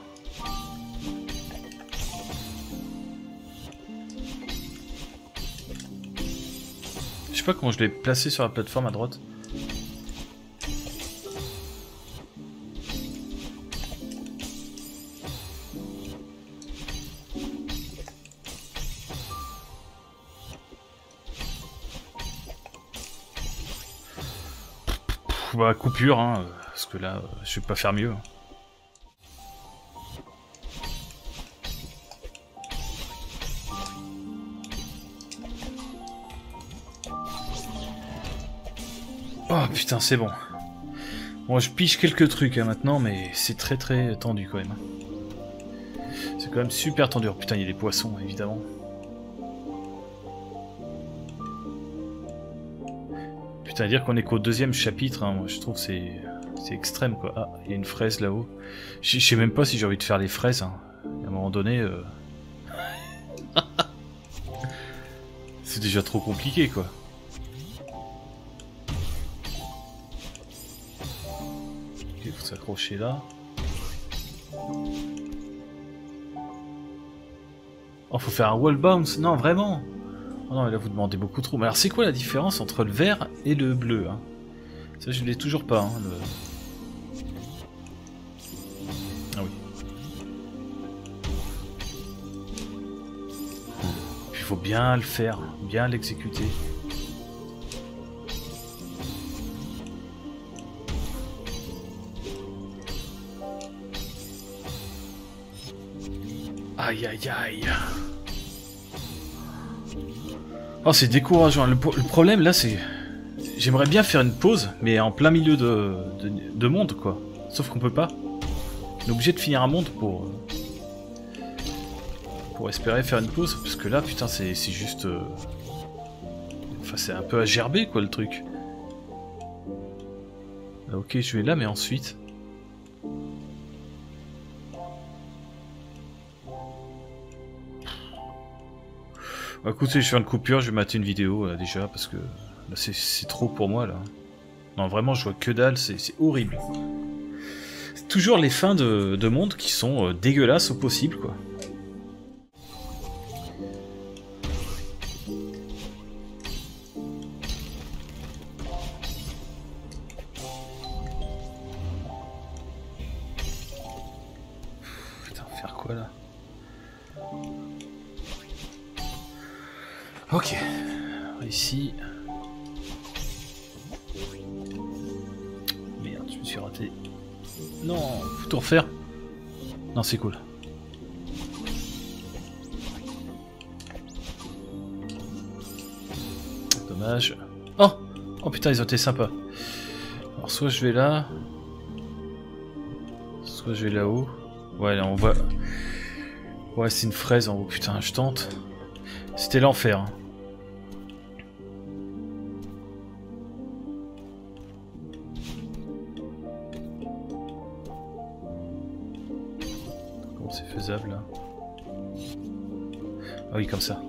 Je sais pas comment je l'ai placé sur la plateforme à droite. Bah coupure, hein, parce que là, je vais pas faire mieux. Oh putain, c'est bon. Bon, je pige quelques trucs hein, maintenant, mais c'est très très tendu quand même. C'est quand même super tendu. Oh, putain, il y a des poissons, évidemment. Putain, à dire qu'on est qu'au deuxième chapitre, hein, moi je trouve c'est c'est extrême quoi. Ah, il y a une fraise là-haut. Je sais même pas si j'ai envie de faire les fraises. Hein. À un moment donné, euh... c'est déjà trop compliqué quoi. Il faut s'accrocher là. Oh, faut faire un wall bounce. Non, vraiment. Oh non, mais là vous demandez beaucoup trop. Mais alors, c'est quoi la différence entre le vert et le bleu hein? Ça, je l'ai toujours pas. Hein, le... Ah oui. Puis il faut bien le faire, bien l'exécuter. Aïe aïe aïe. Oh, c'est décourageant. Le, le problème là, c'est. J'aimerais bien faire une pause, mais en plein milieu de, de, de monde quoi. Sauf qu'on peut pas. On est obligé de finir un monde pour. Pour espérer faire une pause. Parce que là, putain, c'est juste. Euh... Enfin, c'est un peu à gerber quoi le truc. Ah, ok, je vais là, mais ensuite. Bah écoutez, je fais une coupure, je vais mater une vidéo là, déjà, parce que là c'est trop pour moi là. Non vraiment, je vois que dalle, c'est horrible. C'est toujours les fins de, de monde qui sont euh, dégueulasses au possible quoi. Putain, faire quoi là? Ok, ici. Merde, je me suis raté. Non, faut tout refaire. Non, c'est cool. Dommage. Oh! Oh putain, ils ont été sympas. Alors, soit je vais là. Soit je vais là-haut. Ouais, là, on voit. Ouais, c'est une fraise en haut. Putain, je tente. C'était l'enfer. Hein. Comment c'est faisable là? Ah oui, comme ça.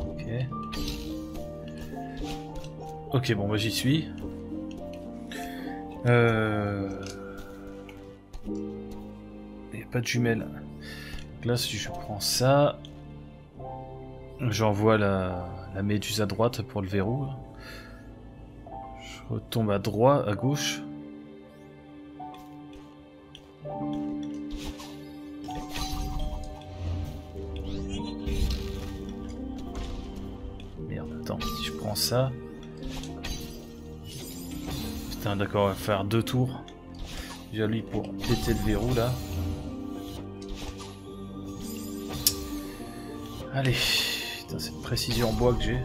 Ok. Ok, bon, bah j'y suis. Euh... Il n'y a pas de jumelles. Donc là, si je prends ça, j'envoie la... la méduse à droite pour le verrou. Je retombe à droite, à gauche. Merde, attends, si je prends ça... Putain, d'accord, on va faire deux tours. Déjà lui pour péter le verrou là. Allez, putain, cette précision en bois que j'ai.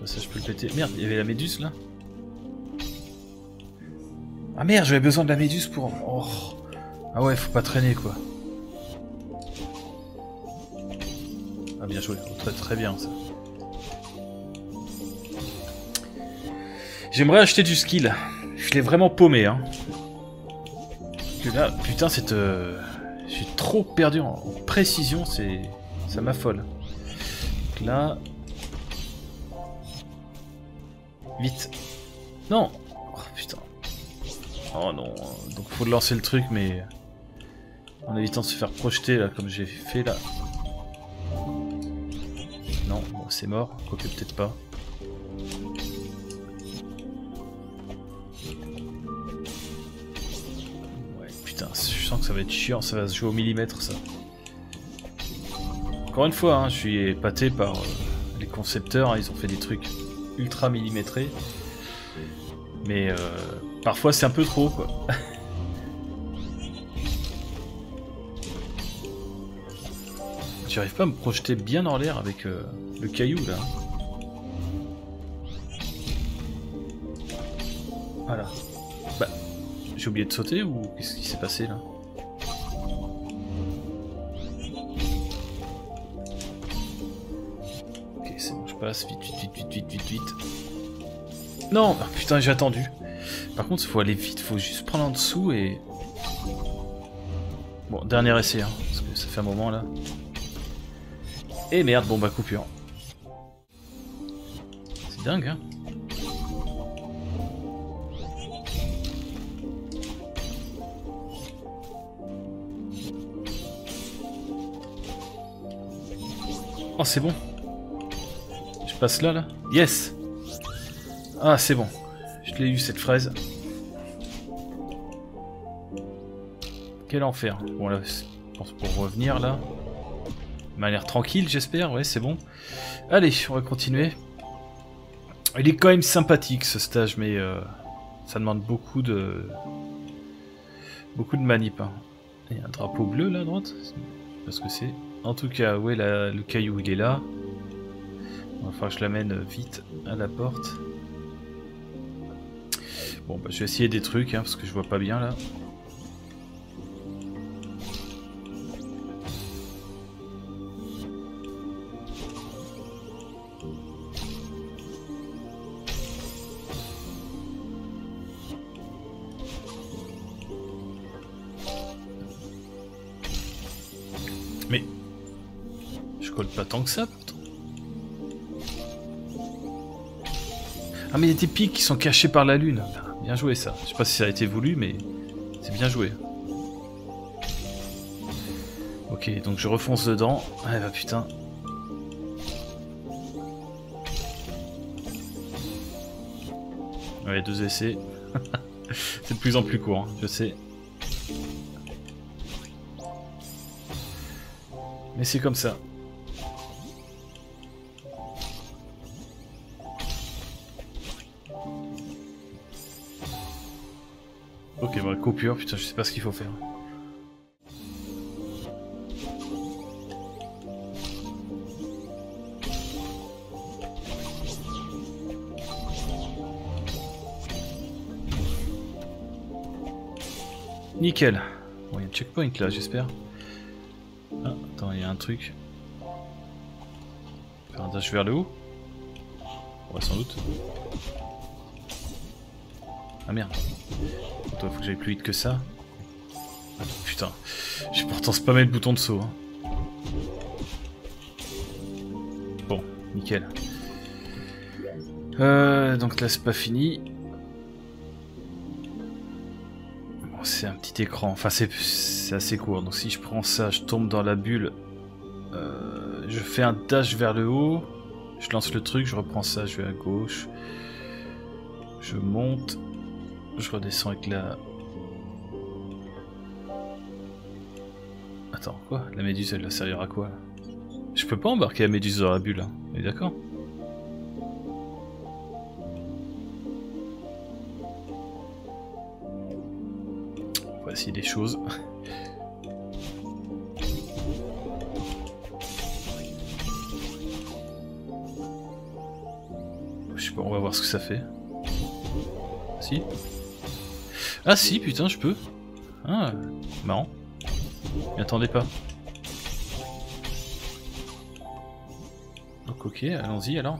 Ça, ça je peux le péter. Merde, il y avait la méduse là. Ah merde, j'avais besoin de la méduse pour... Oh. Ah ouais, faut pas traîner quoi. Ah bien joué, très très bien ça. J'aimerais acheter du skill. Je l'ai vraiment paumé hein. Que là, putain cette... Euh... J'ai trop perdu en, en précision, c'est... ça m'affole. Donc là... Vite. Non. Oh putain. Oh non. Donc faut lancer le truc mais... En évitant de se faire projeter là comme j'ai fait là. Non, bon, c'est mort, quoique peut-être pas. Ouais, putain, je sens que ça va être chiant, ça va se jouer au millimètre, ça. Encore une fois, hein, je suis épaté par euh, les concepteurs, hein, ils ont fait des trucs ultra millimétrés. Mais euh, parfois, c'est un peu trop, quoi. J'arrive pas à me projeter bien dans l'air avec euh, le caillou là. Voilà. Bah, j'ai oublié de sauter ou qu'est-ce qui s'est passé là? Ok, c'est bon, je passe. Vite, vite, vite, vite, vite, vite, vite. Non, ah, putain, j'ai attendu. Par contre, il faut aller vite, faut juste prendre en dessous et... Bon, dernier essai, hein, parce que ça fait un moment là. Et merde, bon bah coupure. C'est dingue hein. Oh c'est bon. Je passe là là. Yes. Ah c'est bon. Je l'ai eu cette fraise. Quel enfer. Bon là, je pense pour revenir là. Ça m'a l'air tranquille, j'espère. Ouais, c'est bon. Allez, on va continuer. Il est quand même sympathique ce stage, mais euh, ça demande beaucoup de beaucoup de manip. Hein. Il y a un drapeau bleu là à droite. Parce que c'est. En tout cas, ouais, la... le caillou il est là. Il va falloir que je l'amène vite à la porte. Bon, bah, je vais essayer des trucs hein, parce que je vois pas bien là. Pas tant que ça pourtant. Ah mais il y a des pics qui sont cachés par la lune. Bien joué ça. Je sais pas si ça a été voulu mais c'est bien joué. Ok donc je refonce dedans. Ah bah putain. Ouais deux essais. C'est de plus en plus court hein, je sais. Mais c'est comme ça. y avoir une coupure, putain, je sais pas ce qu'il faut faire. Nickel. Bon, il y a un checkpoint là, j'espère. Ah, attends, il y a un truc. Faire un dash vers le haut. Ouais, sans doute. Ah merde. Attends, faut que j'aille plus vite que ça. Ah, putain. J'ai pourtant spammé le bouton de saut. Hein. Bon, nickel. Euh, donc là, c'est pas fini. C'est un petit écran, enfin c'est assez court, donc si je prends ça, je tombe dans la bulle, euh, je fais un dash vers le haut, je lance le truc, je reprends ça, je vais à gauche, je monte, je redescends avec la... Attends, quoi? La méduse, elle va servir à quoi là? Je peux pas embarquer la méduse dans la bulle, hein. On est d'accord? Voici des choses. Je sais pas, on va voir ce que ça fait. Si. Ah si, putain, je peux. Ah, marrant. Mais attendez pas. Donc ok, allons-y alors.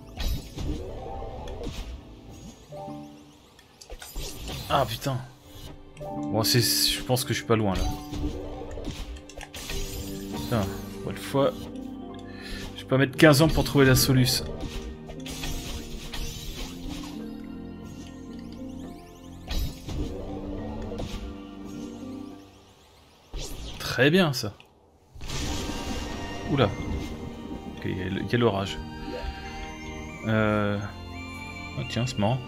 Ah putain. Bon, c'est, je pense que je suis pas loin là. Putain, bonne fois. Je vais pas mettre quinze ans pour trouver la soluce. Très bien ça. Oula. Ok, il y a l'orage. Euh... Oh, tiens, c'est marrant.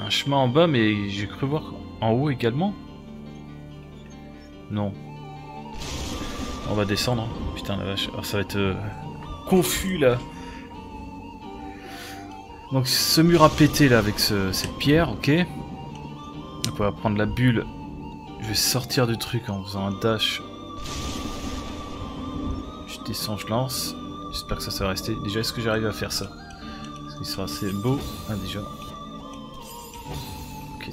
Un chemin en bas, mais j'ai cru voir en haut également. Non. On va descendre. Putain la vache, oh, ça va être euh, confus là. Donc ce mur à péter là avec ce, cette pierre, ok. Donc on va prendre la bulle. Je vais sortir du truc en faisant un dash. Je descends, je lance. J'espère que ça, ça va rester. Déjà, est-ce que j'arrive à faire ça? Il sera assez beau. Ah déjà.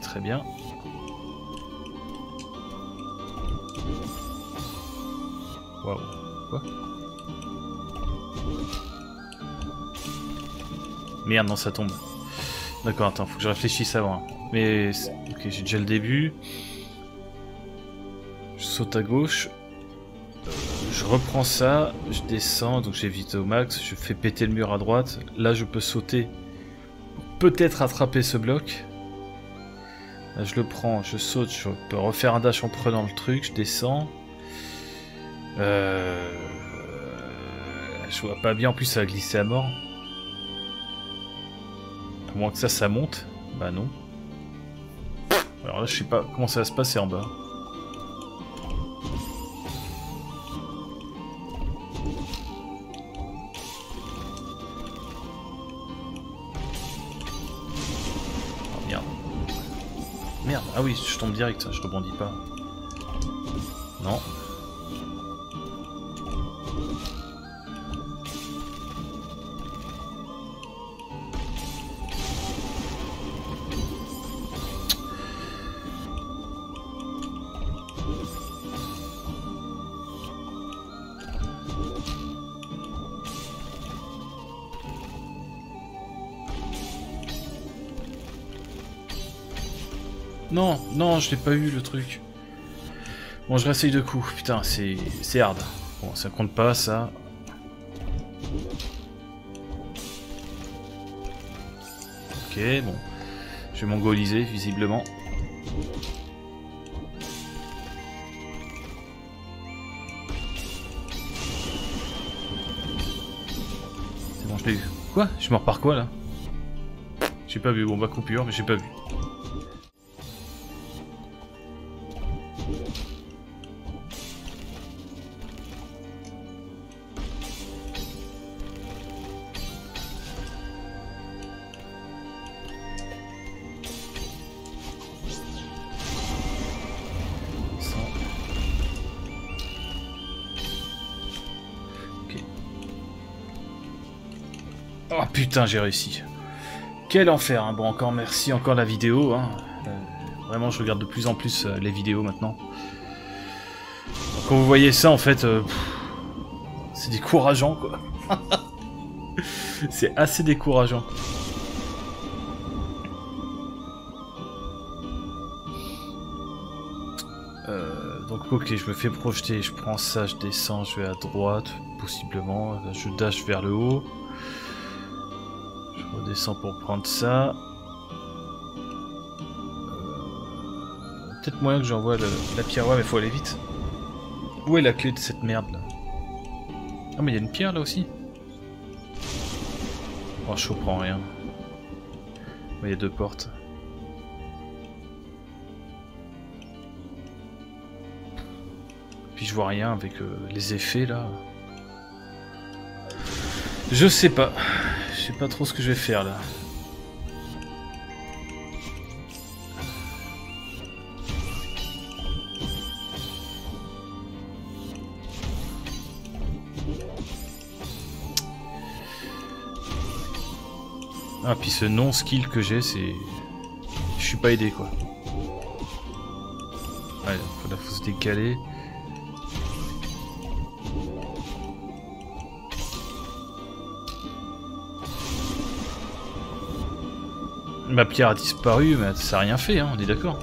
Très bien. Waouh. Quoi? Merde, non, ça tombe. D'accord, attends, faut que je réfléchisse avant. Mais. Ok, j'ai déjà le début. Je saute à gauche. Je reprends ça. Je descends, donc j'évite au max. Je fais péter le mur à droite. Là, je peux sauter. Peut-être attraper ce bloc. Là, je le prends, je saute, je peux refaire un dash en prenant le truc, je descends. Euh... Je vois pas bien, en plus ça va glisser à mort. À moins que ça, ça monte. Bah non. Alors là, je sais pas comment ça va se passer en bas. Ah oui, je tombe direct, je rebondis pas. Non. Non, non, je l'ai pas eu le truc. Bon, je réessaye deux coups. Putain, c'est hard. Bon, ça compte pas, ça. Ok, bon. Je vais mongoliser, visiblement. C'est bon, je l'ai eu. Quoi? Je suis mort par quoi, là? J'ai pas vu. Bon, bah, coupure, mais j'ai pas vu. Oh putain, j'ai réussi. Quel enfer, hein. Bon, encore merci, encore la vidéo, hein. Euh, vraiment, je regarde de plus en plus euh, les vidéos maintenant. Donc, quand vous voyez ça, en fait, euh, c'est décourageant, quoi. C'est assez décourageant. Euh, donc ok, je me fais projeter, je prends ça, je descends, je vais à droite, possiblement, je dash vers le haut. Je redescends pour prendre ça. Euh, peut-être moyen que j'envoie la pierre, ouais mais faut aller vite. Où est la clé de cette merde là? Ah mais il y a une pierre là aussi. Oh, je comprends rien. Il y a deux portes. Puis je vois rien avec euh, les effets là. Je sais pas. Je sais pas trop ce que je vais faire là. Ah, puis ce non-skill que j'ai, c'est... Je suis pas aidé, quoi. Ouais, là, là, faut se décaler. Ma pierre a disparu, mais ça a rien fait, hein, on est d'accord.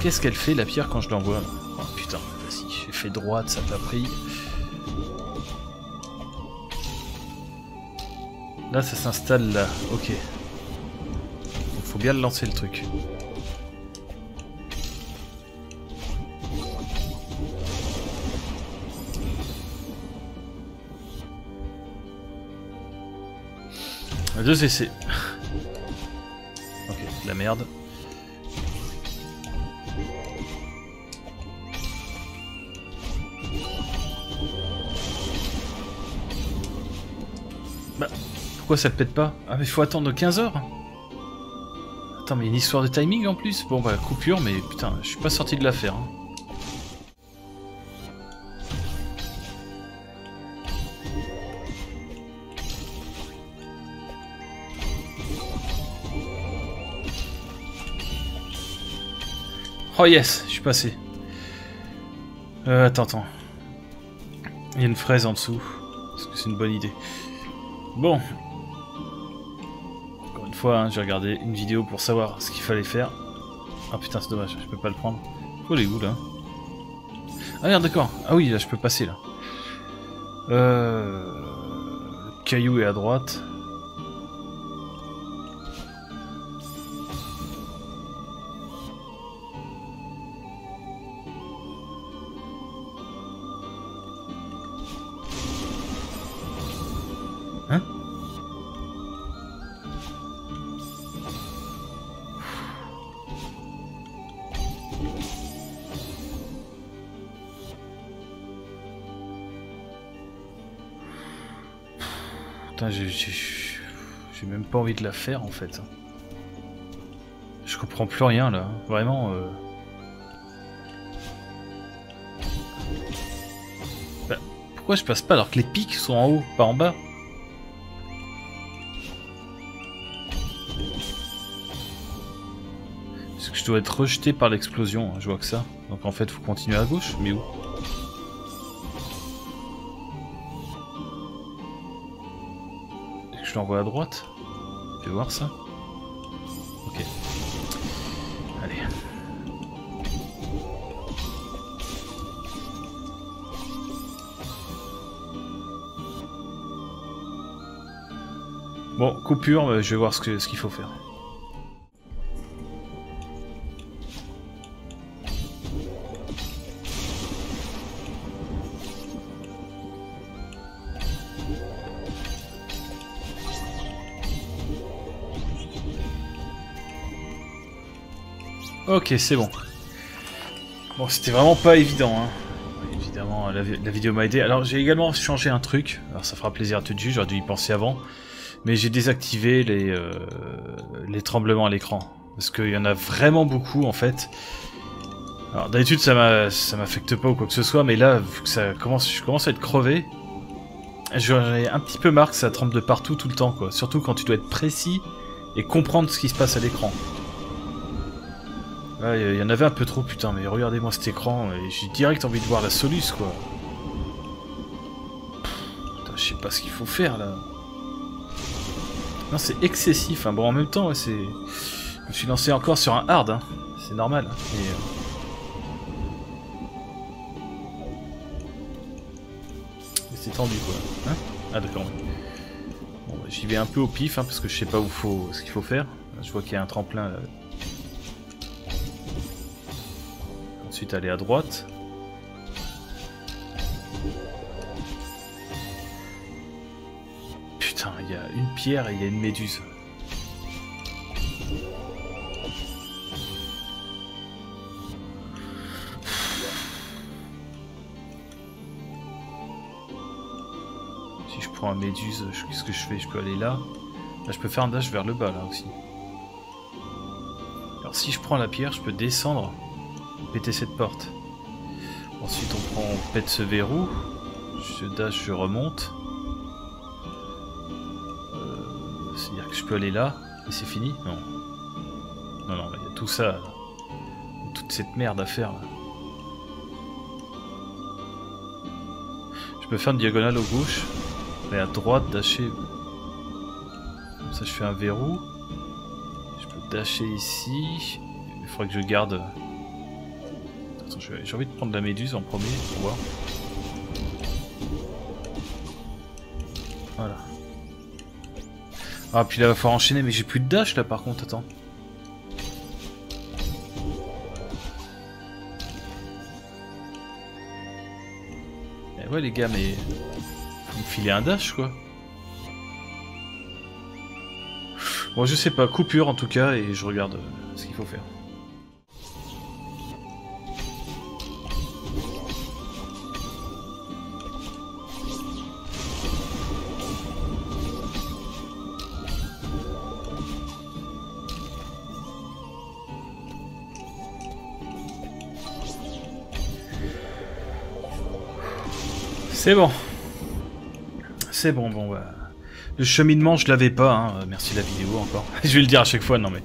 Qu'est-ce qu'elle fait la pierre quand je l'envoie? Oh putain, vas-y, j'ai fait droite, ça t'a pris. Là, ça s'installe là, ok. Donc, faut bien le lancer le truc. Deux essais. Ok, de la merde. Pourquoi ça pète pas? Ah mais faut attendre quinze heures. Attends, mais il y a une histoire de timing en plus. Bon bah coupure, mais putain, je suis pas sorti de l'affaire. Hein. Oh yes, je suis passé. Euh, attends, attends. Il y a une fraise en dessous. Est-ce que c'est une bonne idée? Bon. Hein, j'ai regardé une vidéo pour savoir ce qu'il fallait faire. Ah putain, c'est dommage, je peux pas le prendre. Oh les goûts là. Ah merde, d'accord. Ah oui, là je peux passer là. Euh... Le caillou est à droite. J'ai même pas envie de la faire en fait. Je comprends plus rien là, vraiment. Euh... Bah, pourquoi je passe pas alors que les pics sont en haut, pas en bas? Parce que je dois être rejeté par l'explosion, hein, je vois que ça. Donc en fait, faut continuer à gauche, mais où? Je l'envoie à droite. Je vais voir ça. Ok. Allez. Bon, coupure, je vais voir ce que, ce qu'il faut faire. Ok, c'est bon. Bon, c'était vraiment pas évident, hein. Évidemment, la, la vidéo m'a aidé. Alors, j'ai également changé un truc. Alors, ça fera plaisir à tout de suite, j'aurais dû y penser avant. Mais j'ai désactivé les, euh, les tremblements à l'écran. Parce qu'il y en a vraiment beaucoup, en fait. Alors d'habitude ça m'affecte pas ou quoi que ce soit, mais là vu que ça commence, je commence à être crevé, j'en ai un petit peu marre que ça trempe de partout tout le temps quoi. Surtout quand tu dois être précis et comprendre ce qui se passe à l'écran. Là il y en avait un peu trop putain, mais regardez-moi cet écran, j'ai direct envie de voir la soluce quoi. Putain, je sais pas ce qu'il faut faire là. Non c'est excessif, hein. Bon en même temps ouais, c'est... Je me suis lancé encore sur un hard, hein. C'est normal. Hein. Et, euh... c'est tendu quoi. Hein? Ah d'accord. Oui. Bon, bah, j'y vais un peu au pif hein, parce que je sais pas où faut, ce qu'il faut faire. Je vois qu'il y a un tremplin là. Ensuite aller à droite. Putain, il y a une pierre et il y a une méduse. À méduse, qu'est-ce que je fais? Je peux aller là. Là, je peux faire un dash vers le bas, là aussi. Alors, si je prends la pierre, je peux descendre, péter cette porte. Ensuite, on prend, on pète ce verrou. Je dash, je remonte. Euh, C'est-à-dire que je peux aller là, et c'est fini? Non. Non, non, il y a tout ça, toute cette merde à faire, là. Je peux faire une diagonale au gauche. Et à droite, dasher. Comme ça, je fais un verrou. Je peux dasher ici. Il faudrait que je garde. Attends, j'ai envie de prendre la méduse en premier pour voir. Voilà. Ah, puis là, il va falloir enchaîner. Mais j'ai plus de dash là par contre. Attends. Eh ouais, les gars, mais. Filer un dash quoi. Bon je sais pas, coupure en tout cas et je regarde ce qu'il faut faire. C'est bon. C'est bon, bon, bah... Le cheminement, je l'avais pas, hein. Merci la vidéo encore. Je vais le dire à chaque fois, non mais...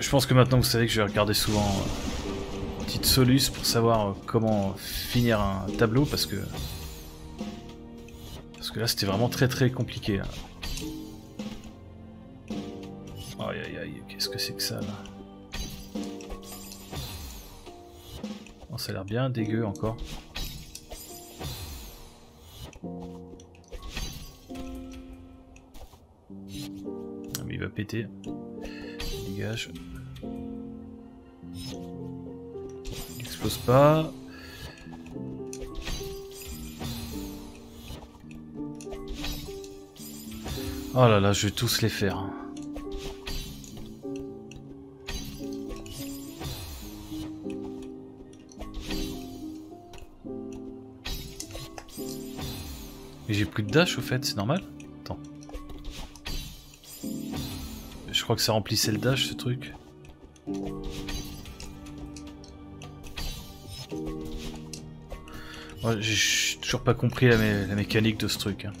Je pense que maintenant, vous savez que je vais regarder souvent... Euh, une petite soluce pour savoir euh, comment finir un tableau, parce que... Parce que là, c'était vraiment très très compliqué. Hein. Aïe aïe aïe, qu'est-ce que c'est que ça, là? Oh, ça a l'air bien dégueu encore. Va péter, dégage, il n'explose pas, oh là là, je vais tous les faire. Mais j'ai plus de dash au fait, c'est normal? Je crois que ça remplissait le dash ce truc. Ouais, j'ai toujours pas compris la, mé la mécanique de ce truc. Hein.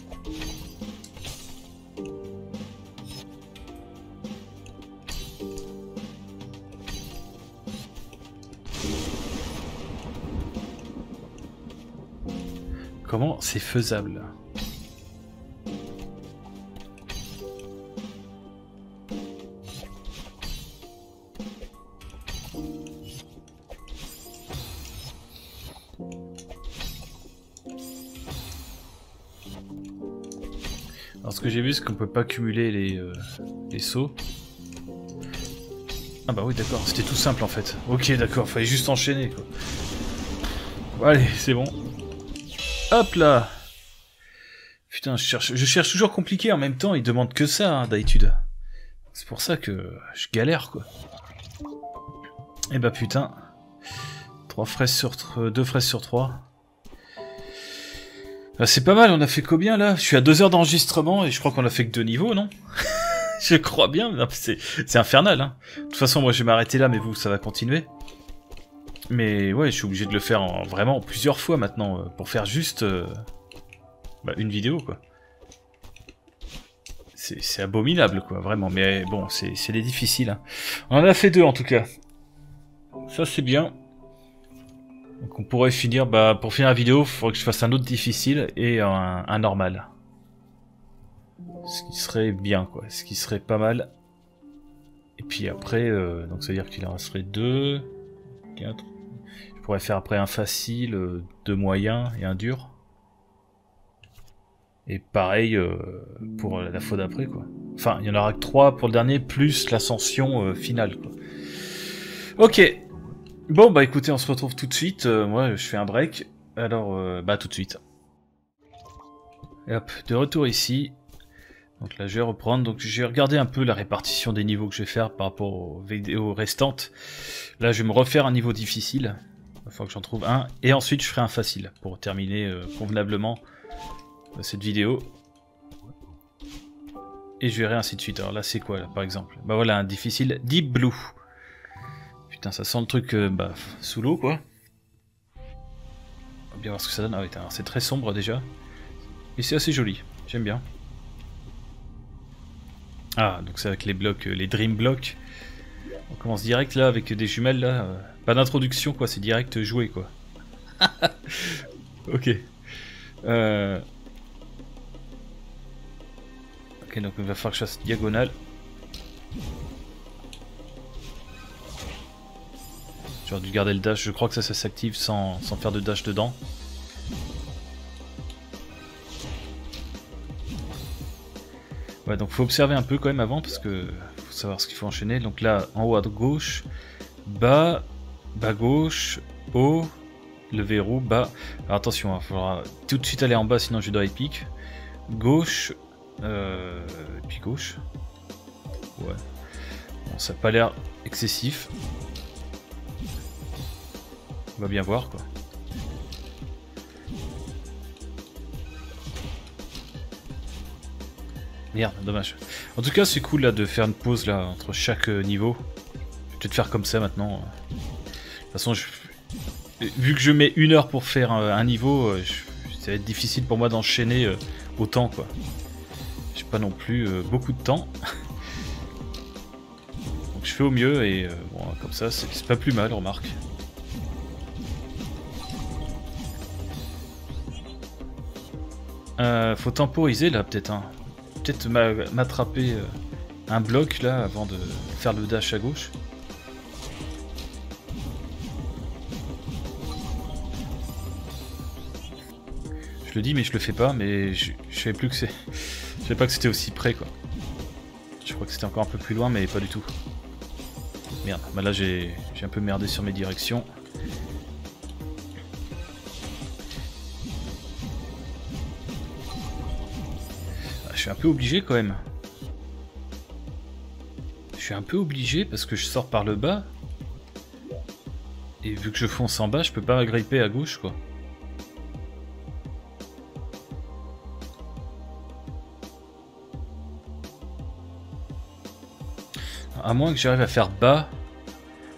Comment c'est faisable ? Alors ce que j'ai vu c'est qu'on peut pas cumuler les, euh, les sauts. Ah bah oui d'accord, c'était tout simple en fait. Ok d'accord, fallait juste enchaîner quoi. Bon, allez c'est bon. Hop là. Putain je cherche, je cherche toujours compliqué en même temps, ils demandent que ça hein, d'habitude. C'est pour ça que je galère quoi. Et bah putain. deux fraises sur trois. C'est pas mal, on a fait combien là? Je suis à deux heures d'enregistrement et je crois qu'on a fait que deux niveaux, non? Je crois bien, c'est infernal. Hein. De toute façon, moi je vais m'arrêter là, mais vous, ça va continuer. Mais ouais, je suis obligé de le faire en, vraiment plusieurs fois maintenant, pour faire juste euh, bah, une vidéo, quoi. C'est abominable, quoi, vraiment. Mais bon, c'est des difficiles, hein. On en a fait deux, en tout cas. Ça, c'est bien. Donc on pourrait finir, bah, pour finir la vidéo, il faudrait que je fasse un autre difficile et un, un normal. Ce qui serait bien, quoi. Ce qui serait pas mal. Et puis après, euh, donc ça veut dire qu'il en resterait deux, quatre. Je pourrais faire après un facile, euh, deux moyens et un dur. Et pareil euh, pour la fois d'après, quoi. Enfin, il y en aura que trois pour le dernier, plus l'ascension euh, finale, quoi. Ok. Bon, bah écoutez, on se retrouve tout de suite. Euh, moi, je fais un break. Alors, euh, bah tout de suite. Et hop, de retour ici. Donc là, je vais reprendre. Donc, j'ai regardé un peu la répartition des niveaux que je vais faire par rapport aux vidéos restantes. Là, je vais me refaire un niveau difficile. Il faut que j'en trouve un. Et ensuite, je ferai un facile pour terminer euh, convenablement cette vidéo. Et je verrai ainsi de suite. Alors là, c'est quoi, là, par exemple? Bah voilà, un difficile Deep Blue. Putain, ça sent le truc euh, bah, sous l'eau, quoi. On va bien voir ce que ça donne. Ah oui, c'est très sombre déjà. Et c'est assez joli. J'aime bien. Ah, donc c'est avec les blocs, euh, les Dream Blocks. On commence direct là avec des jumelles là. Euh, pas d'introduction, quoi. C'est direct joué, quoi. Ok. Euh. Ok, donc il va falloir que je fasse diagonale. J'aurais dû garder le dash, je crois que ça, ça s'active sans, sans faire de dash dedans. Ouais, donc faut observer un peu quand même avant, parce que faut savoir ce qu'il faut enchaîner. Donc là, en haut à gauche, bas, bas gauche, haut, le verrou, bas. Alors attention, il hein, faudra tout de suite aller en bas, sinon je dois high pick. Gauche. Euh, et puis gauche. Ouais. Bon, ça n'a pas l'air excessif. On va bien voir, quoi. Merde, dommage. En tout cas, c'est cool là de faire une pause là entre chaque niveau. Je vais peut-être faire comme ça maintenant. De toute façon, je... vu que je mets une heure pour faire un niveau, je... ça va être difficile pour moi d'enchaîner autant, quoi. J'ai pas non plus euh, beaucoup de temps. Donc je fais au mieux et euh, bon, comme ça c'est pas plus mal, remarque. Euh, faut temporiser là peut-être, hein. Peut-être m'attraper euh, un bloc là avant de faire le dash à gauche. Je le dis mais je le fais pas, mais je, je sais plus que c'est... Je sais pas que c'était aussi près, quoi. Je crois que c'était encore un peu plus loin, mais pas du tout. Merde, bah là j'ai un peu merdé sur mes directions. Ah, je suis un peu obligé quand même. Je suis un peu obligé parce que je sors par le bas. Et vu que je fonce en bas, je peux pas m'agripper à gauche, quoi. À moins que j'arrive à faire bas.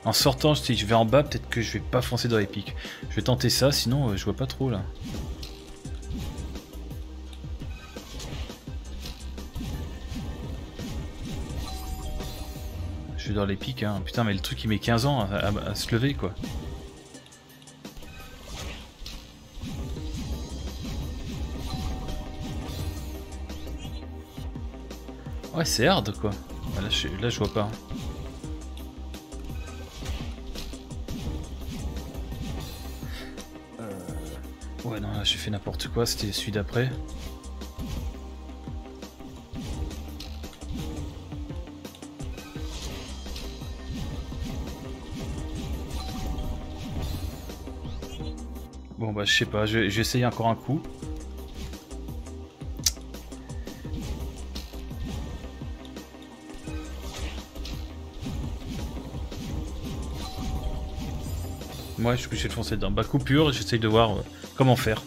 En sortant, si je vais en bas, peut-être que je vais pas foncer dans les pics. Je vais tenter ça, sinon euh, je vois pas trop là. Je vais dans les pics, hein. Putain, mais le truc il met quinze ans à, à, à se lever, quoi. Ouais, c'est hard, quoi. Là je, là je vois pas. Euh... Ouais non, là j'ai fait n'importe quoi, c'était celui d'après. Bon bah je sais pas, je vais essayer encore un coup. Moi, ouais, je suis obligé de foncer dedans. Bah, coupure, j'essaye de voir euh, comment faire.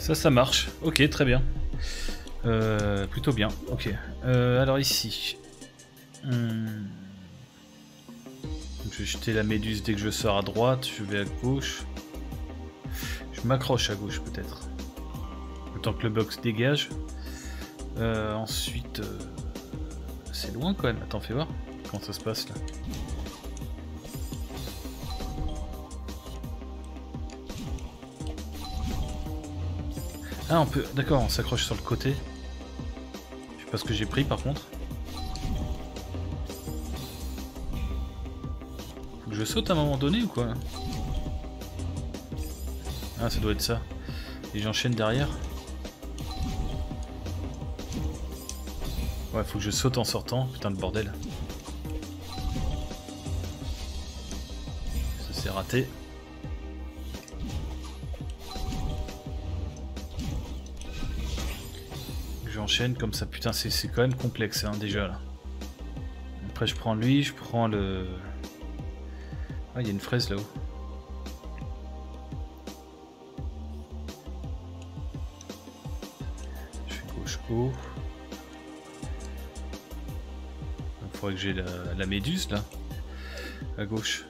Ça, ça marche. Ok, très bien. Euh, plutôt bien. Ok. Euh, alors ici. Hum. Je vais jeter la méduse dès que je sors à droite. Je vais à gauche. Je m'accroche à gauche peut-être. Le temps que le box dégage. Euh, ensuite... Euh... C'est loin quand même. Attends, fais voir. Comment ça se passe là ? Ah, on peut... D'accord, on s'accroche sur le côté. Je sais pas ce que j'ai pris par contre. Faut que je saute à un moment donné ou quoi? Ah, ça doit être ça. Et j'enchaîne derrière. Ouais, faut que je saute en sortant. Putain de bordel. Ça s'est raté. J'enchaîne comme ça, putain c'est quand même complexe hein, déjà là. Après je prends lui, je prends le... Ah il y a une fraise là-haut. Je fais gauche haut. Il faudrait que j'ai la, la méduse là, à gauche.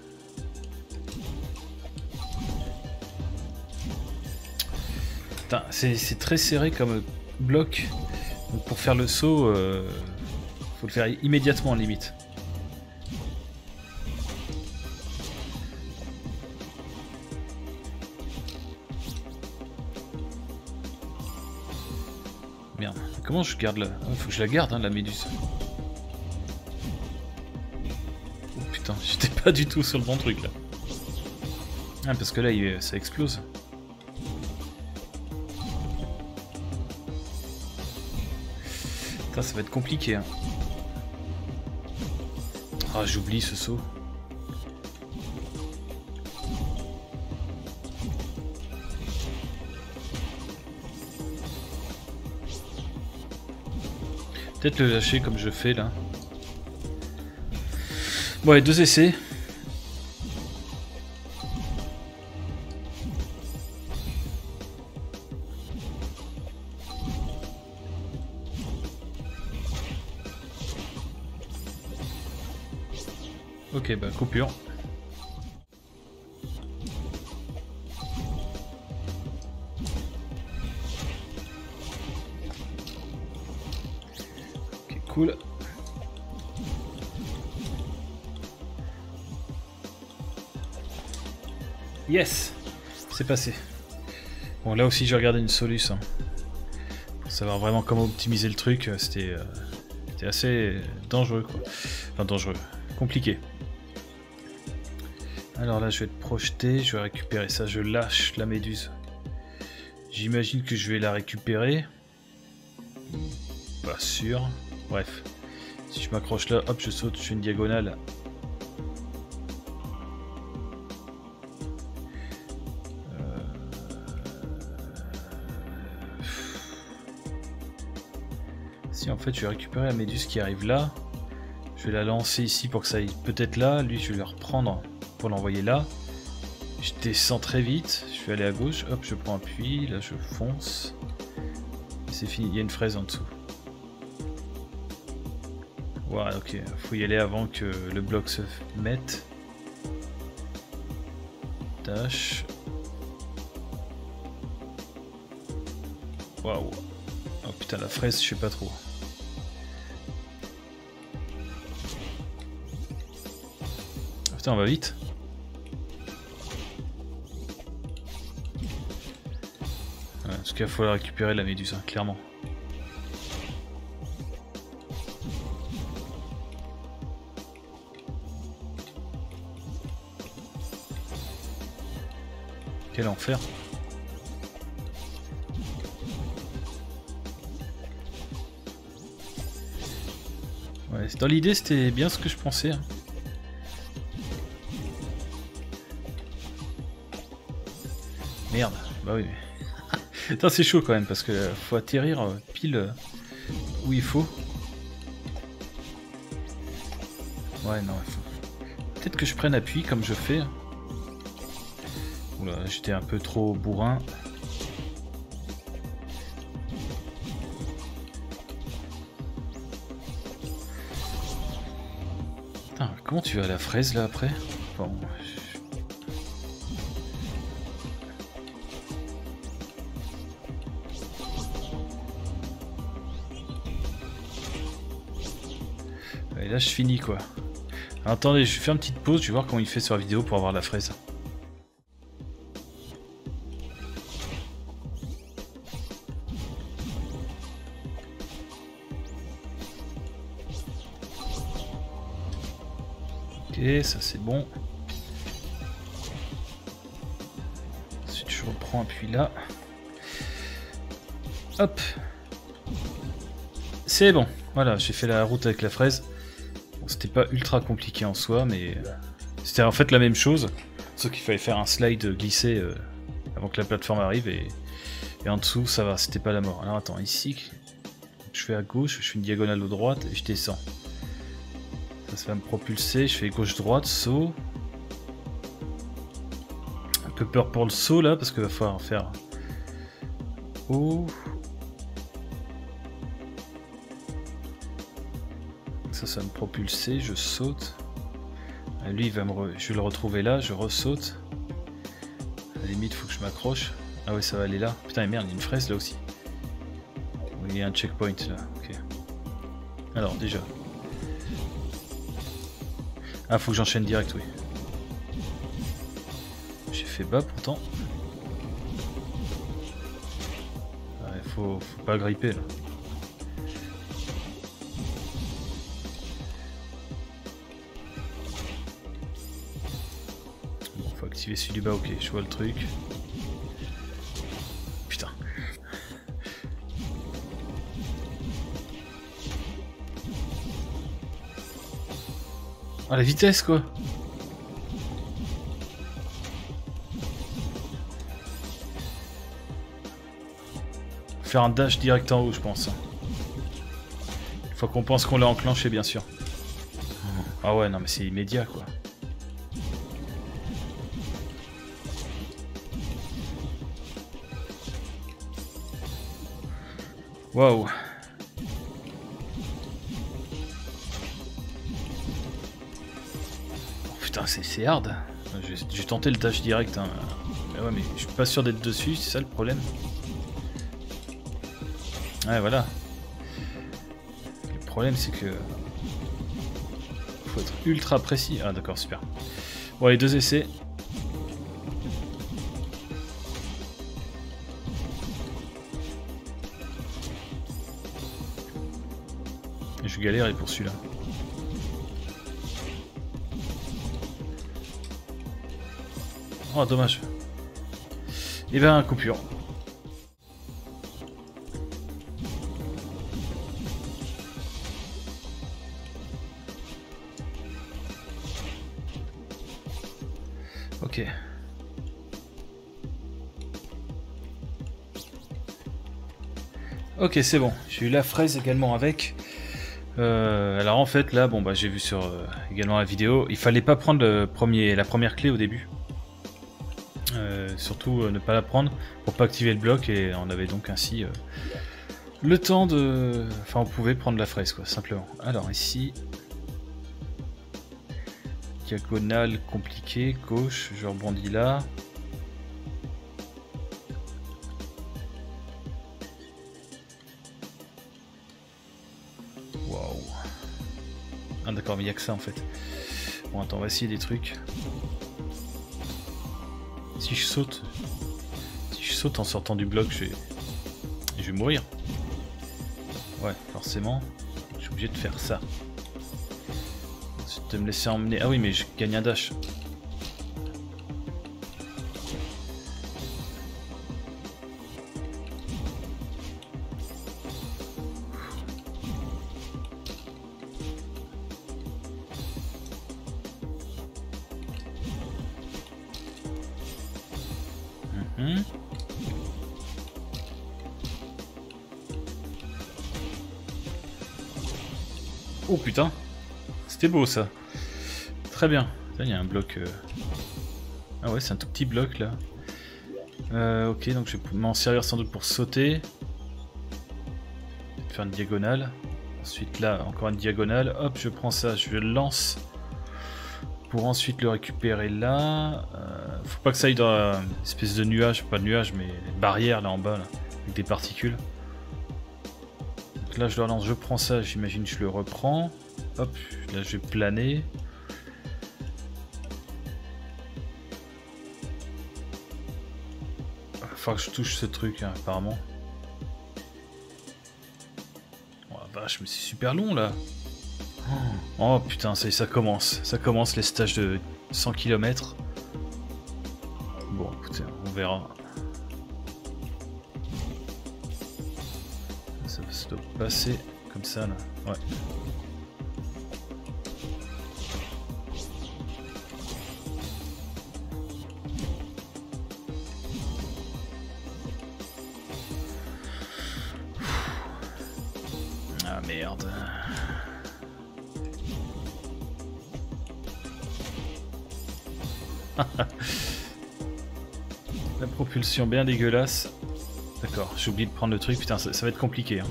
Putain c'est très serré comme bloc. Donc pour faire le saut, euh, faut le faire immédiatement limite. Merde, comment je garde la... Ah, faut que je la garde, hein, la méduse. Oh putain, j'étais pas du tout sur le bon truc là. Ah, parce que là, il, ça explose. Ça va être compliqué. Hein. Ah, j'oublie ce saut. Peut-être le lâcher comme je fais là. Bon, et deux essais. Ok, bah coupure. Ok, cool. Yes, c'est passé. Bon, là aussi j'ai regardé une soluce. Hein, pour savoir vraiment comment optimiser le truc, c'était euh, c'était assez dangereux quoi. Enfin dangereux, compliqué. Alors là, je vais être projeté, je vais récupérer ça, je lâche la méduse. J'imagine que je vais la récupérer. Pas sûr. Bref. Si je m'accroche là, hop, je saute, je fais une diagonale. Euh... Si en fait, je vais récupérer la méduse qui arrive là. Je vais la lancer ici pour que ça aille peut-être là. Lui, je vais la reprendre. Pour l'envoyer là, je descends très vite, je vais aller à gauche, hop, je prends appui, là je fonce, c'est fini, il y a une fraise en dessous. Voilà, wow, ok, faut y aller avant que le bloc se mette. Tâche. Waouh. Oh putain, la fraise, je sais pas trop. Putain, on va vite. En tout cas, il faut la récupérer la méduse, hein, clairement. Quel enfer! Ouais, dans l'idée, c'était bien ce que je pensais. Hein. Merde, bah oui, mais. Putain, c'est chaud quand même parce que faut atterrir pile où il faut. Ouais, non, il faut. Peut-être que je prenne appui comme je fais. Oula, j'étais un peu trop bourrin. Putain, comment tu vas à la fraise là après? Bon. Et là je finis quoi. Alors, attendez, je fais une petite pause, je vais voir comment il fait sur la vidéo pour avoir la fraise. Et ça c'est bon. Ensuite je reprends appui là. Hop. C'est bon. Voilà, j'ai fait la route avec la fraise. Bon, c'était pas ultra compliqué en soi, mais c'était en fait la même chose. Sauf qu'il fallait faire un slide glissé avant que la plateforme arrive. Et, et en dessous, ça va, c'était pas la mort. Alors attends, ici, je fais à gauche, je fais une diagonale de droite et je descends. Ça, ça va me propulser, je fais gauche-droite, saut. Un peu peur pour le saut là, parce qu'il va falloir faire haut. Ça, ça va me propulser, je saute. Et lui, il va me re... je vais le retrouver là, je ressaute. À la limite, il faut que je m'accroche. Ah ouais, ça va aller là. Putain, merde, il y a une fraise là aussi. Il y a un checkpoint là, ok. Alors, déjà... Ah, faut que j'enchaîne direct, oui. J'ai fait bas pourtant. Ah, il faut, faut pas gripper là. Bon, faut activer celui du bas, ok, je vois le truc. Putain. Ah la vitesse quoi. Faire un dash direct en haut je pense. Une fois qu'on pense qu'on l'a enclenché bien sûr. Ah ouais non mais c'est immédiat quoi. Waouh. C'est hard. J'ai tenté le dash direct. Hein. Mais ouais, mais je suis pas sûr d'être dessus, c'est ça le problème. Ouais, voilà. Le problème, c'est que faut être ultra précis. Ah, d'accord, super. Bon, les deux essais. Et je galère et pour celui-là. Oh dommage. Et eh ben coupure. Ok. Ok c'est bon. J'ai eu la fraise également avec. Euh, alors en fait là bon bah j'ai vu sur euh, également la vidéo, il fallait pas prendre le premier, la première clé au début. Euh, surtout euh, ne pas la prendre pour pas activer le bloc et on avait donc ainsi euh, le temps de... Enfin on pouvait prendre la fraise quoi simplement. Alors ici diagonale compliquée, gauche, je rebondis là. Waouh. Ah d'accord mais il n'y a que ça en fait. Bon attends on va essayer des trucs. Si je saute, si je saute en sortant du bloc, je vais, je vais mourir. Ouais, forcément, je suis obligé de faire ça. C'est de me laisser emmener. Ah oui, mais je gagne un dash. Oh putain, c'était beau ça. Très bien. Là il y a un bloc. Euh... Ah ouais, c'est un tout petit bloc là. Euh, ok, donc je vais m'en servir sans doute pour sauter. Faire une diagonale. Ensuite là, encore une diagonale. Hop, je prends ça, je le lance. pour ensuite le récupérer là. Euh, faut pas que ça aille dans euh, une espèce de nuage, pas de nuage, mais une barrière là en bas, là, avec des particules. Donc là, je le relance, je prends ça, j'imagine que je le reprends. Hop, là je vais planer. Il va falloir que je touche ce truc, hein, apparemment. Oh la vache, mais c'est super long là. Oh putain, ça, ça commence, ça commence les stages de cent kilomètres. Bon, écoutez, on verra. Ça, ça doit passer comme ça là, ouais. Ah merde. La propulsion bien dégueulasse. D'accord, j'ai oublié de prendre le truc, putain, ça, ça va être compliqué. Hein.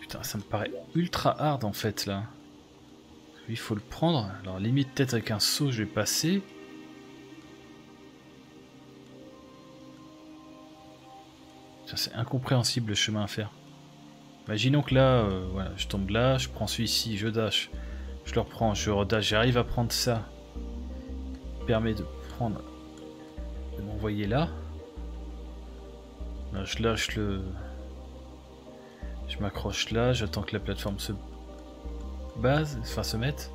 Putain, ça me paraît ultra hard en fait là. Il faut le prendre. Alors limite peut-être avec un seau je vais passer. C'est incompréhensible le chemin à faire. Imaginons que là, euh, voilà, je tombe là, je prends celui-ci, je dash, je le reprends, je redash, j'arrive à prendre ça. Il permet de prendre, de m'envoyer là. Là, je lâche le, je m'accroche là, j'attends que la plateforme se base, enfin se mette.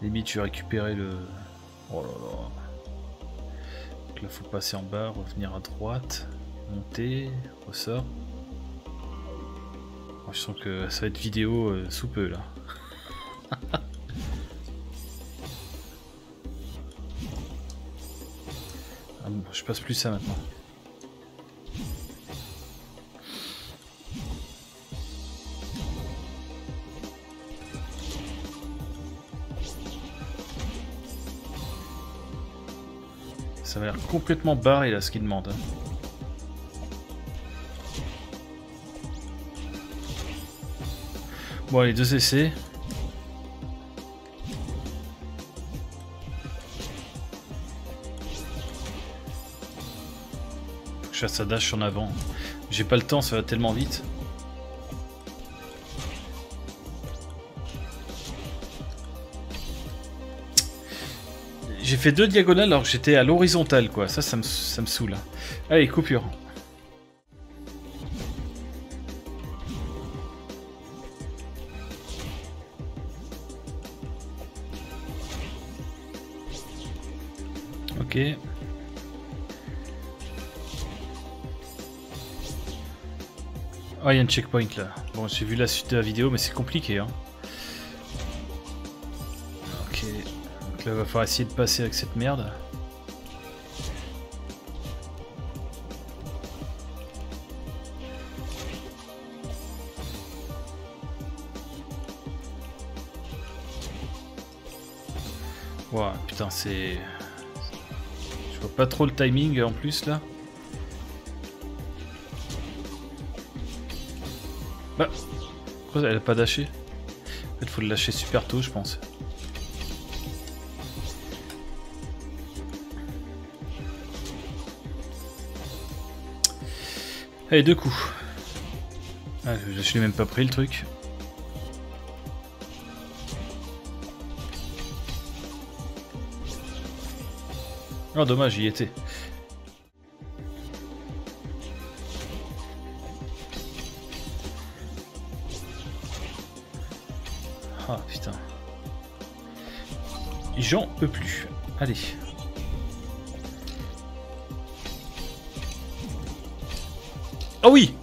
Limite, je vais récupérer le. Oh là là. Donc là, faut passer en bas, revenir à droite. Monter, ressort. Oh, je sens que ça va être vidéo euh, sous peu là. Ah bon, je passe plus ça maintenant. Ça m'a l'air complètement barré là ce qu'il demande. Hein. Bon, les deux essais. Faut que je fasse ça dash en avant. J'ai pas le temps, ça va tellement vite. J'ai fait deux diagonales alors que j'étais à l'horizontale, quoi. Ça, ça me, ça me saoule. Allez, coupure. Ah, il y a un checkpoint là. Bon, j'ai vu la suite de la vidéo, mais c'est compliqué. Hein. Ok. Donc là, il va falloir essayer de passer avec cette merde. Ouah, putain, c'est. Je vois pas trop le timing en plus là. Bah, pourquoi elle a pas lâché? En fait, faut le lâcher super tôt, je pense. Allez, deux coups. Ah, je l'ai même pas pris le truc. Ah, dommage, j'y étais. Ah putain. J'en peux plus. Allez. Oh oui!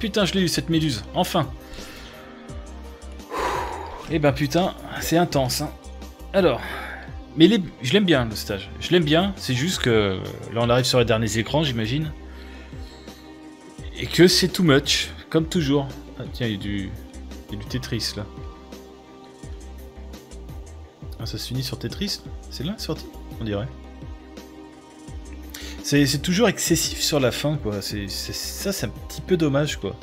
Putain, je l'ai eu cette méduse. Enfin. Et eh ben putain, c'est intense. Hein. Alors. Mais les... je l'aime bien le stage, je l'aime bien, c'est juste que là on arrive sur les derniers écrans j'imagine. Et que c'est too much, comme toujours. Ah tiens, il y a du, il y a du Tetris là. Ah ça se finit sur Tetris, c'est là sorti, on dirait. C'est toujours excessif sur la fin, quoi. C'est, c'est, ça, c'est un petit peu dommage, quoi.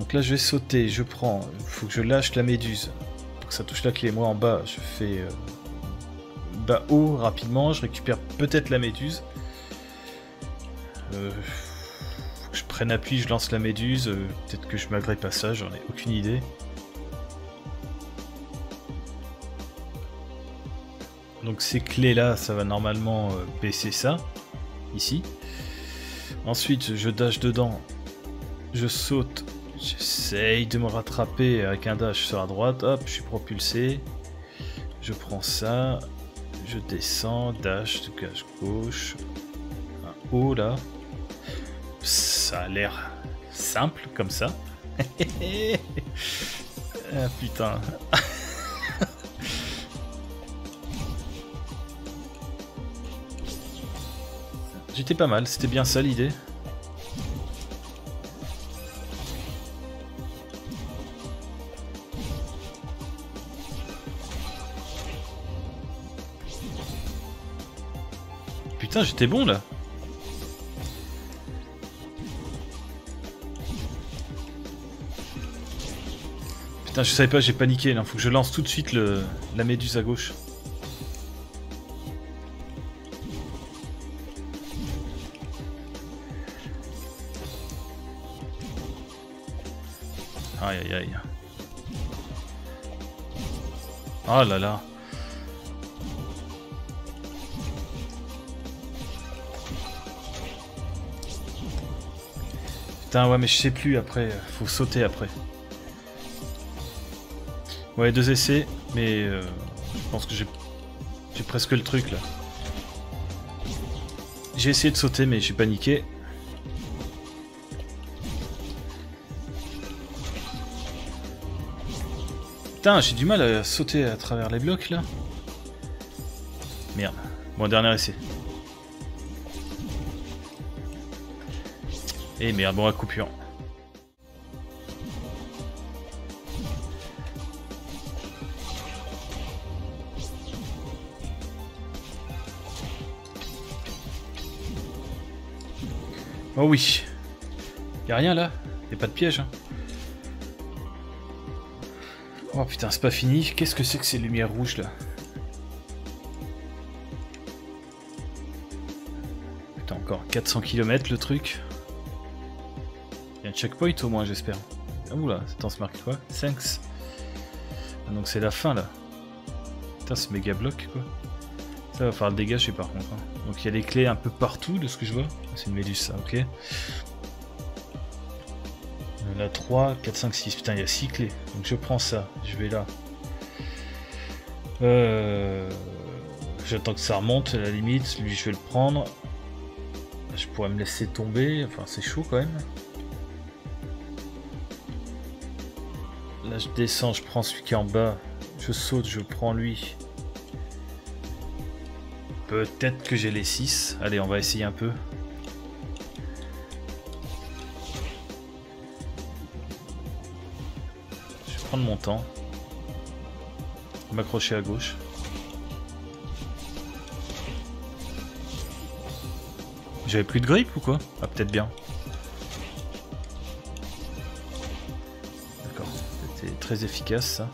Donc là, je vais sauter, je prends... Il faut que je lâche la méduse pour que ça touche la clé. Moi, en bas, je fais... Euh, bas haut, rapidement. Je récupère peut-être la méduse. Euh, faut que je prenne appui, je lance la méduse. Euh, peut-être que je m'agrippe à ça, j'en ai aucune idée. Donc ces clés-là, ça va normalement baisser ça, ici. Ensuite, je dash dedans, je saute, j'essaye de me rattraper avec un dash sur la droite, hop, je suis propulsé. Je prends ça, je descends, dash, de gauche gauche, un haut là. Ça a l'air simple comme ça. Ah putain. J'étais pas mal, c'était bien ça l'idée. Putain, j'étais bon là. Putain, je savais pas, j'ai paniqué là. Faut que je lance tout de suite le, la méduse à gauche. Aïe aïe aïe. Oh là là. Putain ouais mais je sais plus après, faut sauter après. Ouais deux essais mais euh, je pense que j'ai j'ai presque le truc là. J'ai essayé de sauter mais j'ai paniqué. Putain, j'ai du mal à sauter à travers les blocs là. Merde. Bon, dernier essai. Et merde, bon, à coupure. Oh oui. Y'a rien là. Y'a pas de piège. Hein. Oh putain, c'est pas fini. Qu'est-ce que c'est que ces lumières rouges là? Putain, encore quatre cents kilomètres le truc. Il y a un checkpoint au moins, j'espère. Ah, oula, c'est en se marque quoi? Thanks. Ah, donc c'est la fin là. Putain, c'est méga bloc quoi. Ça va falloir le dégager par contre. Hein. Donc il y a des clés un peu partout de ce que je vois. C'est une méduse ça, ok. Là trois, quatre, cinq, six, putain il y a six clés, donc je prends ça, je vais là. Euh... J'attends que ça remonte à la limite, lui je vais le prendre. Je pourrais me laisser tomber, enfin c'est chaud quand même. Là je descends, je prends celui qui est en bas, je saute, je prends lui. Peut-être que j'ai les six, allez on va essayer un peu. Prendre mon temps, m'accrocher à gauche. J'avais plus de grippe ou quoi? Ah peut-être bien. D'accord, c'était très efficace ça.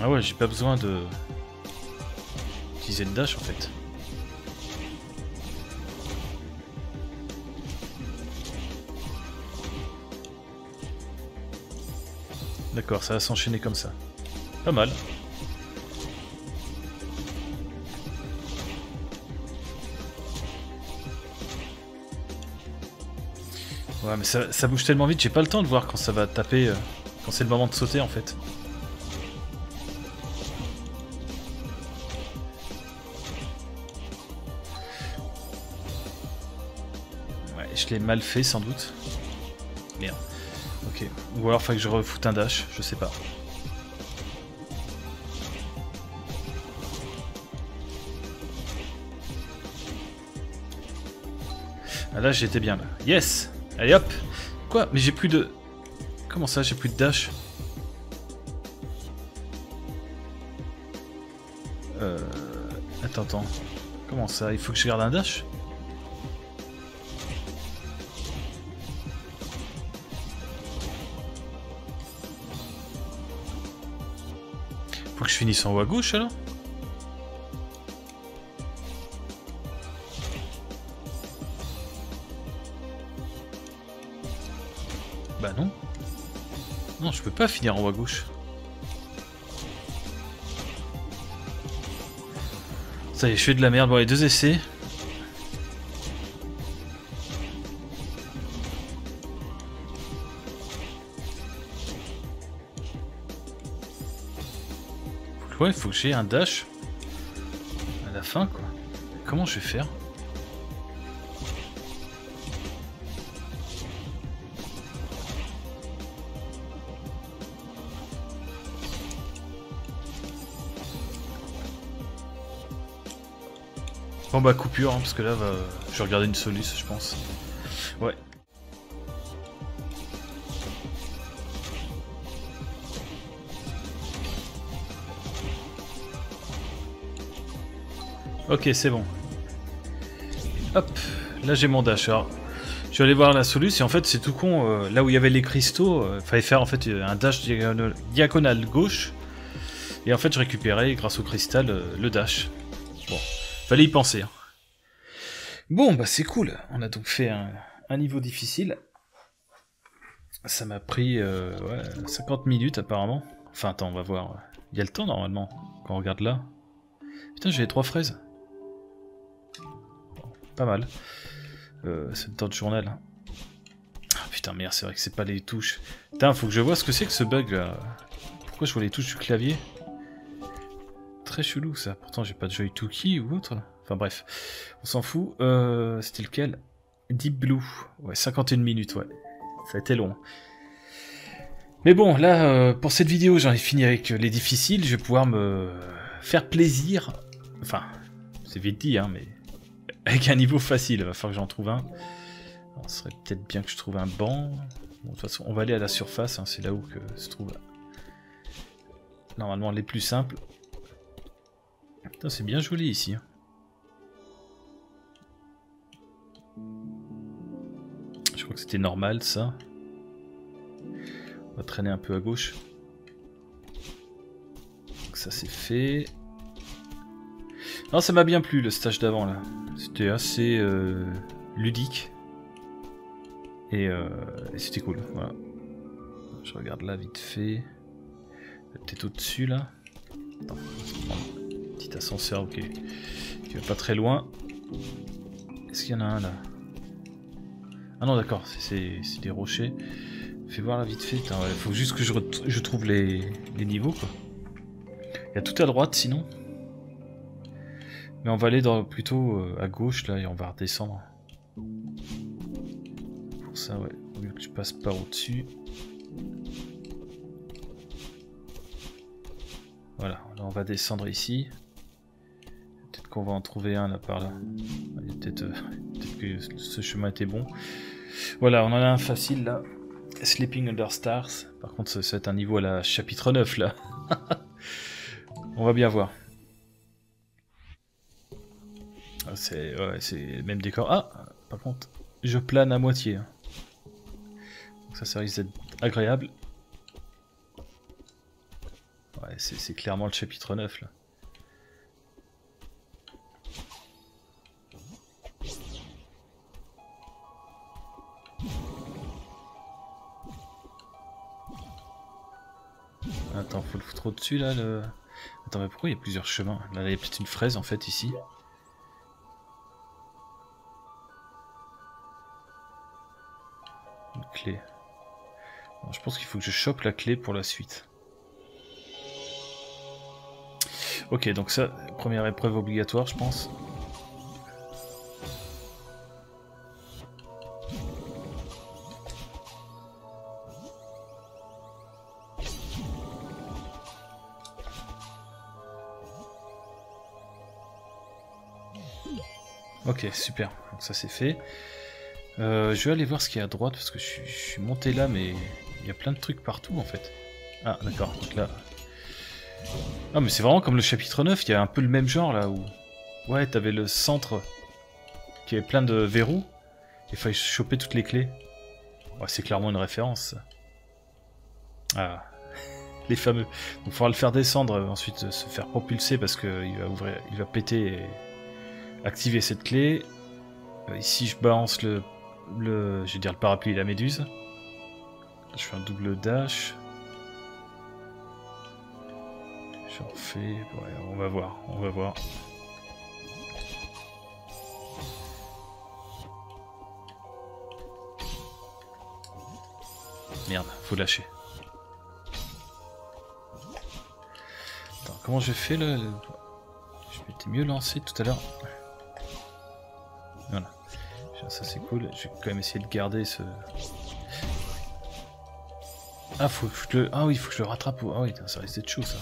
Ah ouais, j'ai pas besoin de utiliser le dash en fait. D'accord, ça va s'enchaîner comme ça. Pas mal. Ouais, mais ça, ça bouge tellement vite, j'ai pas le temps de voir quand ça va taper, euh, quand c'est le moment de sauter en fait. Ouais, je l'ai mal fait sans doute. Merde. Ok, ou alors il faut que je refoute un dash, je sais pas. Ah là j'étais bien là. Yes! Allez hop! Quoi? Mais j'ai plus de... Comment ça j'ai plus de dash? Euh... Attends, attends. Comment ça? Il faut que je garde un dash? Faut que je finisse en haut à gauche alors? Bah non. Non, je peux pas finir en haut à gauche. Ça y est, je fais de la merde dans les deux essais. Ouais, il faut que j'ai un dash à la fin, quoi. Comment je vais faire? Bon bah coupure, hein, parce que là bah, je vais regarder une soluce je pense. Ouais. Ok c'est bon. Hop, là j'ai mon dash. Alors, je vais aller voir la soluce et en fait c'est tout con, euh, là où il y avait les cristaux, euh, fallait faire en fait un dash diagonale, diagonale gauche. Et en fait je récupérais grâce au cristal euh, le dash. Bon. Fallait y penser. Bon, bah c'est cool. On a donc fait un, un niveau difficile. Ça m'a pris euh, ouais, cinquante minutes apparemment. Enfin, attends, on va voir. Il y a le temps normalement, quand on regarde là. Putain, j'ai les trois fraises. Pas mal. Euh, c'est le temps de journal. Ah, putain, merde, c'est vrai que c'est pas les touches. Putain, faut que je vois ce que c'est que ce bug là. Pourquoi je vois les touches du clavier ? Très chelou ça, pourtant j'ai pas de joy to key ou autre, enfin bref, on s'en fout, euh, c'était lequel? Deep Blue, ouais, cinquante et une minutes, ouais, ça a été long. Mais bon, là, euh, pour cette vidéo, j'en ai fini avec les difficiles, je vais pouvoir me faire plaisir, enfin, c'est vite dit, hein, mais avec un niveau facile, va falloir que j'en trouve un. Alors, ce serait peut-être bien que je trouve un banc, bon, de toute façon, on va aller à la surface, hein, c'est là où que se trouve normalement les plus simples. Putain, c'est bien joli ici. Je crois que c'était normal ça. On va traîner un peu à gauche. Donc ça c'est fait. Non, ça m'a bien plu le stage d'avant là. C'était assez euh, ludique. Et, euh, et c'était cool. Voilà. Je regarde là vite fait. Peut-être au-dessus là. Attends, petit ascenseur, ok, qui va pas très loin. Est-ce qu'il y en a un là? Ah non, d'accord, c'est des rochers. Fais voir là vite fait. Il ouais, faut juste que je, je trouve les, les niveaux quoi. Il y a tout à droite sinon. Mais on va aller dans, plutôt euh, à gauche là et on va redescendre. Pour ça, ouais, il faut mieux que je passe par au-dessus. Voilà, là on va descendre ici. Qu'on va en trouver un là par là. Peut-être euh, peut que ce chemin était bon. Voilà, on en a un facile là. Sleeping Under Stars. Par contre, ça, ça va être un niveau à la chapitre neuf là. On va bien voir. Ah, c'est ouais, le même décor. Ah, par contre, je plane à moitié. Hein. Donc ça, ça risque d'être agréable. Ouais, c'est clairement le chapitre neuf là. Attends, faut le foutre au-dessus là le... Attends, mais pourquoi il y a plusieurs chemins? Là, il y a peut-être une fraise en fait ici. Une clé. Bon, je pense qu'il faut que je chope la clé pour la suite. Ok, donc ça, première épreuve obligatoire je pense. Ok, super, donc ça c'est fait. Euh, je vais aller voir ce qu'il y a à droite parce que je suis, je suis monté là mais il y a plein de trucs partout en fait. Ah d'accord, donc là Ah mais c'est vraiment comme le chapitre neuf, il y a un peu le même genre là où... Ouais, t'avais le centre qui avait plein de verrous, et il fallait choper toutes les clés. Ouais, c'est clairement une référence. Ah, les fameux. Donc il faudra le faire descendre, ensuite se faire propulser parce qu'il va ouvrir, il va péter et activer cette clé. Ici je balance le, le, je vais dire le parapluie et la méduse. Je fais un double dash. J'en fais... Ouais, on va voir, on va voir. Merde, faut lâcher. Attends, comment je fais là? Je m'étais mieux lancé tout à l'heure. Voilà. Ça c'est cool, je vais quand même essayer de garder ce... Ah, faut que je le... ah oui, faut que je le rattrape. Ah oui, ça risque d'être chaud ça.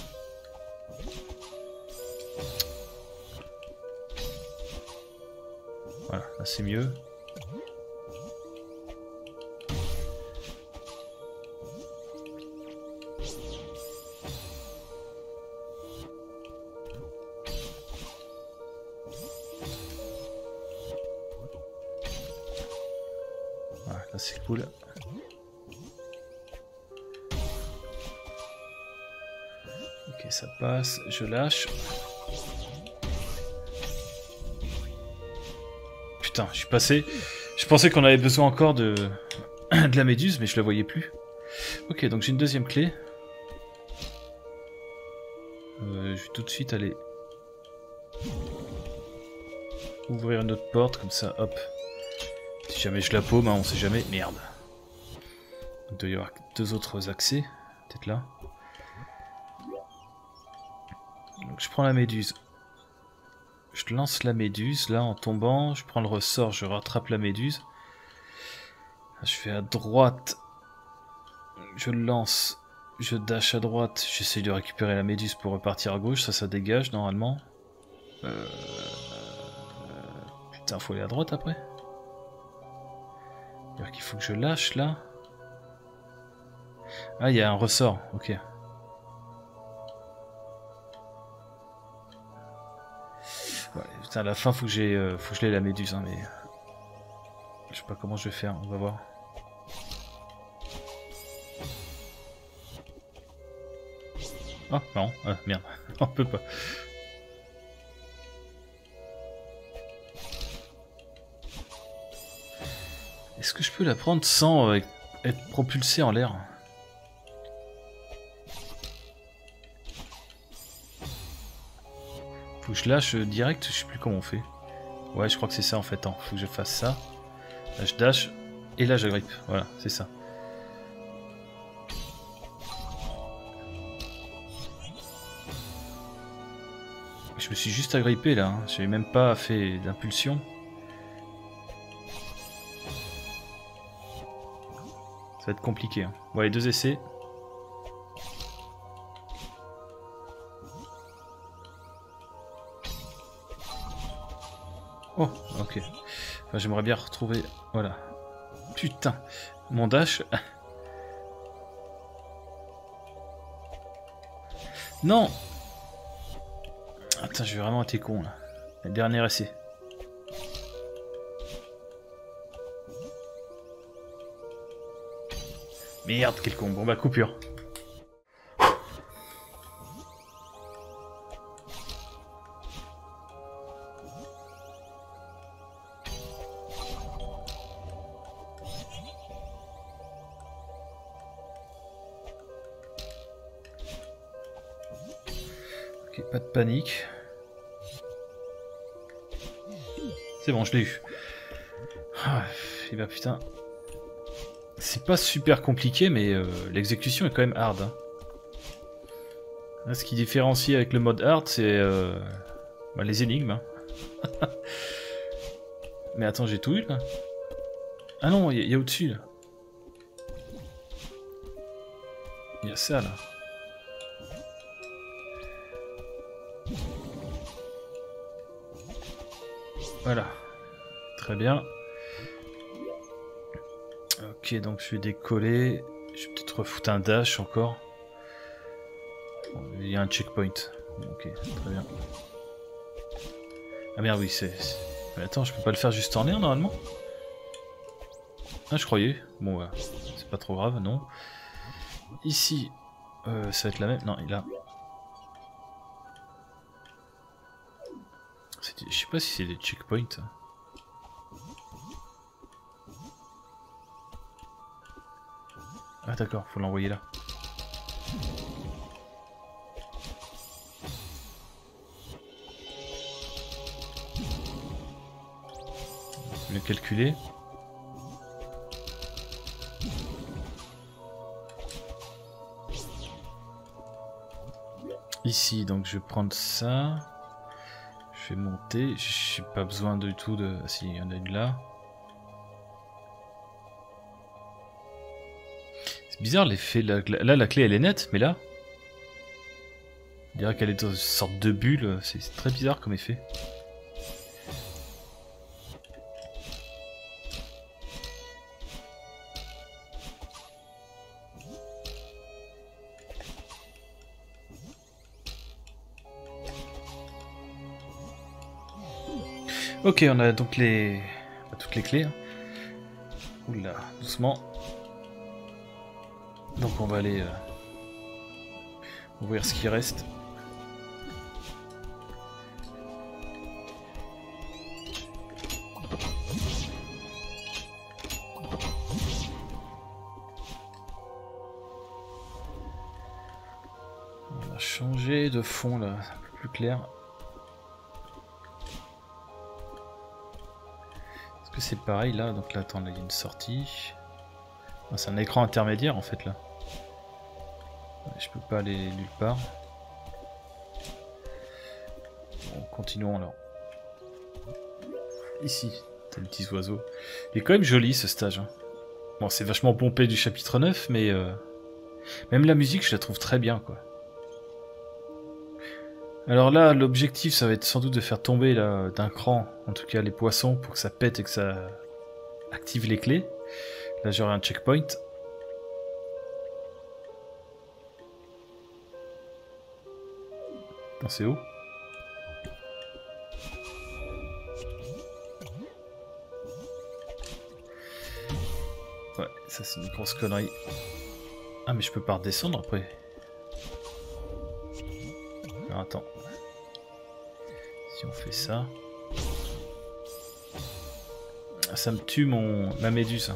Voilà, là c'est mieux. Voilà, là c'est cool. Ok, ça passe, je lâche. Putain, je suis passé. Je pensais qu'on avait besoin encore de... de la méduse, mais je la voyais plus. Ok, donc j'ai une deuxième clé. Euh, je vais tout de suite aller ouvrir une autre porte, comme ça, hop. Si jamais je la paume, hein, on sait jamais. Merde. Il doit y avoir deux autres accès, peut-être là. Donc je prends la méduse. Je lance la méduse, là en tombant, je prends le ressort, je rattrape la méduse. Je fais à droite, je lance, je dash à droite, j'essaye de récupérer la méduse pour repartir à gauche, ça ça dégage normalement. Euh... Putain, faut aller à droite après. C'est-à-dire qu'il faut que je lâche là. Ah, il y a un ressort, ok. Putain, à la fin, faut que j'ai, euh, faut que je l'ai la méduse, hein, mais je sais pas comment je vais faire. On va voir. Ah non, ah, merde, on peut pas. Est-ce que je peux la prendre sans euh, être propulsé en l'air? Faut que je lâche direct, je sais plus comment on fait. Ouais, je crois que c'est ça en fait. Hein. Faut que je fasse ça. Là, je dash et là, je grippe. Voilà, c'est ça. Je me suis juste agrippé là. Hein. J'avais même pas fait d'impulsion. Ça va être compliqué. Hein. Ouais, les deux essais. Oh, ok. Enfin, j'aimerais bien retrouver... Voilà. Putain, mon dash. Non. Attends, j'ai vraiment été con, là. La dernière essai. Merde, quel con. Bon, bah, coupure. Pas de panique. C'est bon, je l'ai eu. Ah, et ben putain. C'est pas super compliqué, mais euh, l'exécution est quand même hard. Hein. Là, ce qui différencie avec le mode hard, c'est euh, bah, les énigmes. Hein. Mais attends, j'ai tout eu là. Ah non, il y, y a au-dessus là. Il y a ça là. Voilà, très bien. Ok, donc je vais décoller. Je vais peut-être refoutre un dash encore. Il y a un checkpoint. Ok, très bien. Ah merde, oui, c'est... Mais attends, je peux pas le faire juste en l'air, normalement? Ah, je croyais. Bon, voilà. C'est pas trop grave, non. Ici, euh, ça va être la même. Non, il a... Je sais pas si c'est des checkpoints. Ah d'accord, faut l'envoyer là. Le calculer. Ici, donc je vais prendre ça. Je vais monter. J'ai pas besoin du tout de. Ah si, il y en a une là. Bizarre l'effet, là, là la clé elle est nette, mais là, on dirait qu'elle est dans une sorte de bulle, c'est très bizarre comme effet. Ok, on a donc les... Pas toutes les clés. Hein. Oula, doucement. Donc on va aller euh, ouvrir ce qui reste. On va changer de fond là, un peu plus clair. Est-ce que c'est pareil là? Donc là, attends, là il y a une sortie. Ah, c'est un écran intermédiaire en fait là. Je peux pas aller nulle part. Bon, continuons alors. Ici, t'as les petits oiseaux. Il est quand même joli ce stage. Hein. Bon, c'est vachement pompé du chapitre neuf, mais... Euh, même la musique, je la trouve très bien, quoi. Alors là, l'objectif, ça va être sans doute de faire tomber là d'un cran, en tout cas les poissons, pour que ça pète et que ça active les clés. Là, j'aurai un checkpoint. C'est haut. Ouais, ça c'est une grosse connerie. Ah mais je peux pas redescendre après. Alors, attends. Si on fait ça... Ah, ça me tue mon... ma méduse.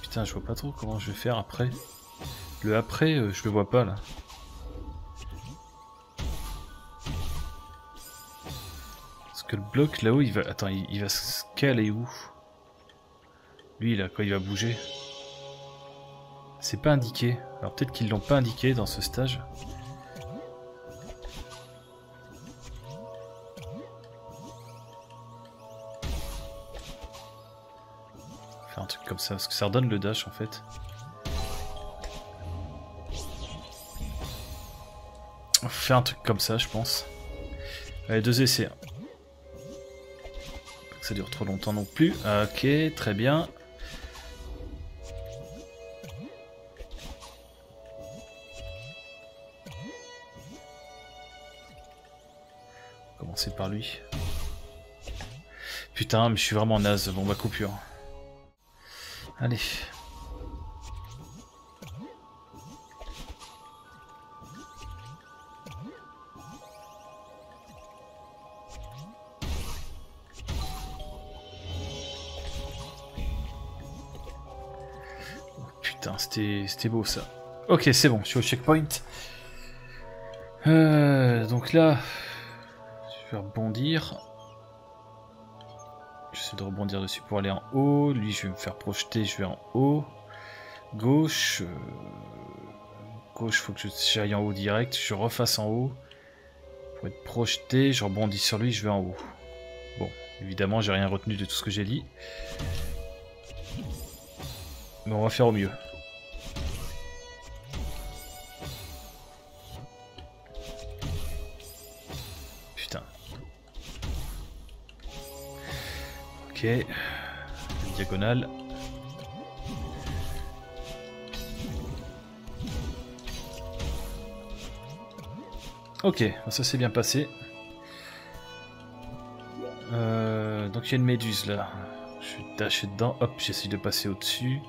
Putain, je vois pas trop comment je vais faire après. Le après, euh, je le vois pas là. Parce que le bloc là-haut, il va. Attends, il, il va se caler où? Lui là, quand il va bouger. C'est pas indiqué. Alors peut-être qu'ils l'ont pas indiqué dans ce stage. Comme ça, parce que ça redonne le dash en fait. On va faire un truc comme ça, je pense. Allez, deux essais. Pas que ça dure trop longtemps non plus. Ok, très bien. On va commencer par lui. Putain, mais je suis vraiment naze. Bon, bah, coupure. Allez. Oh, putain, c'était c'était beau ça. Ok, c'est bon, je suis au checkpoint. Euh, donc là, je vais rebondir. J'essaie de rebondir dessus pour aller en haut. Lui, je vais me faire projeter, je vais en haut. Gauche. Euh... Gauche, faut que j'aille en haut direct. Je refasse en haut. Pour être projeté, je rebondis sur lui, je vais en haut. Bon, évidemment, j'ai rien retenu de tout ce que j'ai dit. Mais on va faire au mieux. Ok. Une diagonale. Ok, ça s'est bien passé. Euh, donc il y a une méduse là. Je vais tâcher dedans. Hop, j'essaye de passer au-dessus.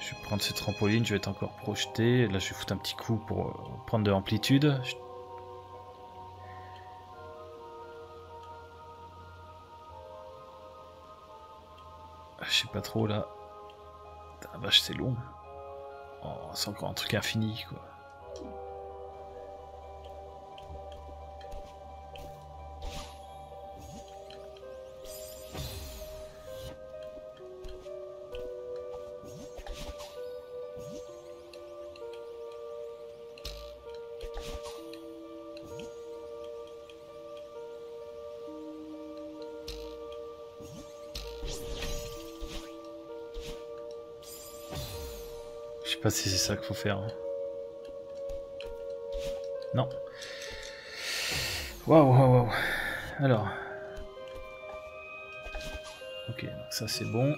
Je vais prendre cette trampoline, je vais être encore projeté. Là, je vais foutre un petit coup pour prendre de l'amplitude. Je... je sais pas trop là. La vache, c'est long. Oh, c'est encore un truc infini quoi. Je sais pas si c'est ça qu'il faut faire. Non. Waouh, waouh, waouh. Alors. Ok, donc ça c'est bon.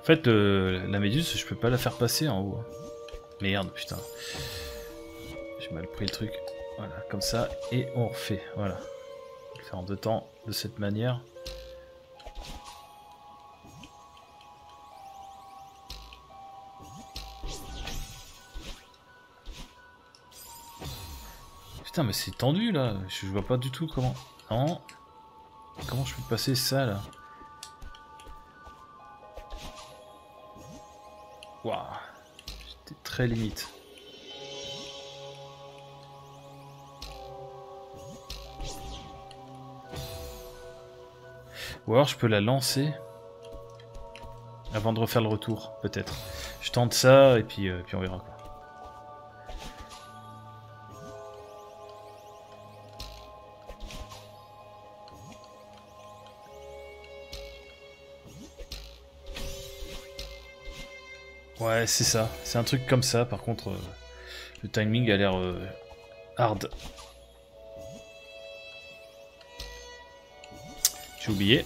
En fait, euh, la méduse, je peux pas la faire passer en haut. Merde, putain. J'ai mal pris le truc, voilà, comme ça, et on refait, voilà. On va le faire en deux temps, de cette manière. Putain, mais c'est tendu, là, je vois pas du tout comment... Non, comment je peux passer ça, là? Waouh, j'étais très limite. Ou alors je peux la lancer avant de refaire le retour, peut-être. Je tente ça et puis, euh, puis on verra quoi. Ouais, c'est ça. C'est un truc comme ça. Par contre, euh, le timing a l'air euh, hard. J'ai oublié.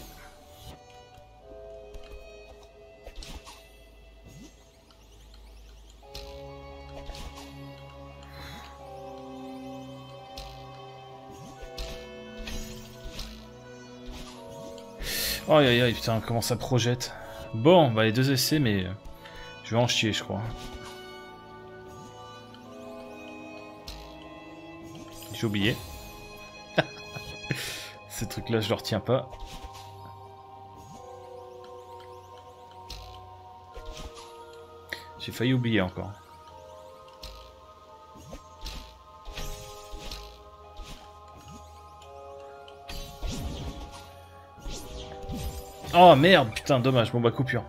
Oh aïe aïe putain, comment ça projette. Bon, bah les deux essais, mais je vais en chier, je crois. J'ai oublié. Ces trucs-là, je ne le retiens pas. J'ai failli oublier encore. Oh merde, putain, dommage. Bon bah coupure.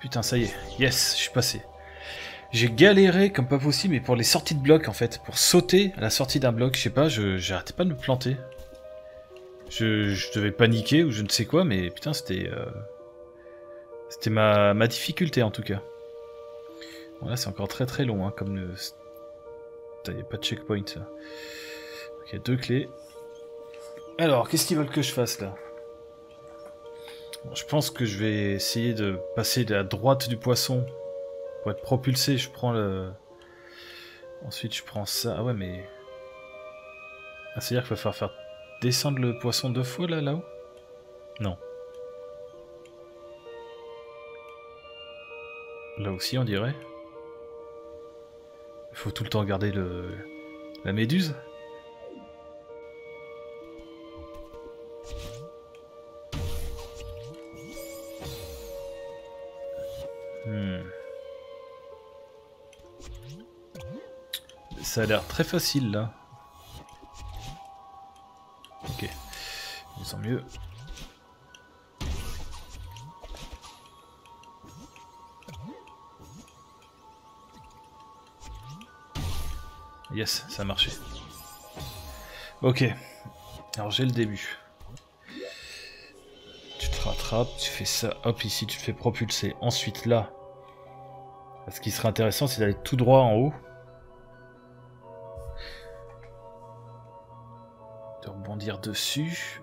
Putain, ça y est, yes, je suis passé. J'ai galéré comme pas possible, mais pour les sorties de bloc en fait, pour sauter à la sortie d'un bloc, je sais pas, j'arrêtais pas de me planter. Je, je devais paniquer ou je ne sais quoi, mais putain, c'était euh, c'était ma, ma difficulté en tout cas. Bon, là, c'est encore très très long, hein, comme le... Putain, y a pas de checkpoint là. Donc, y a deux clés. Alors, qu'est-ce qu'ils veulent que je fasse là ? Je pense que je vais essayer de passer de la droite du poisson pour être propulsé. Je prends le. Ensuite, je prends ça. Ah ouais, mais. Ah, c'est-à-dire qu'il va falloir faire descendre le poisson deux fois là, là-haut? Non. Là aussi, on dirait. Il faut tout le temps garder le... la méduse. Hmm. Ça a l'air très facile là. Ok. sens mieux. Yes, ça a marché. Ok, alors j'ai le début. Tu te rattrapes, tu fais ça, hop, ici tu te fais propulser. Ensuite là, ce qui serait intéressant, c'est d'aller tout droit en haut. De rebondir dessus.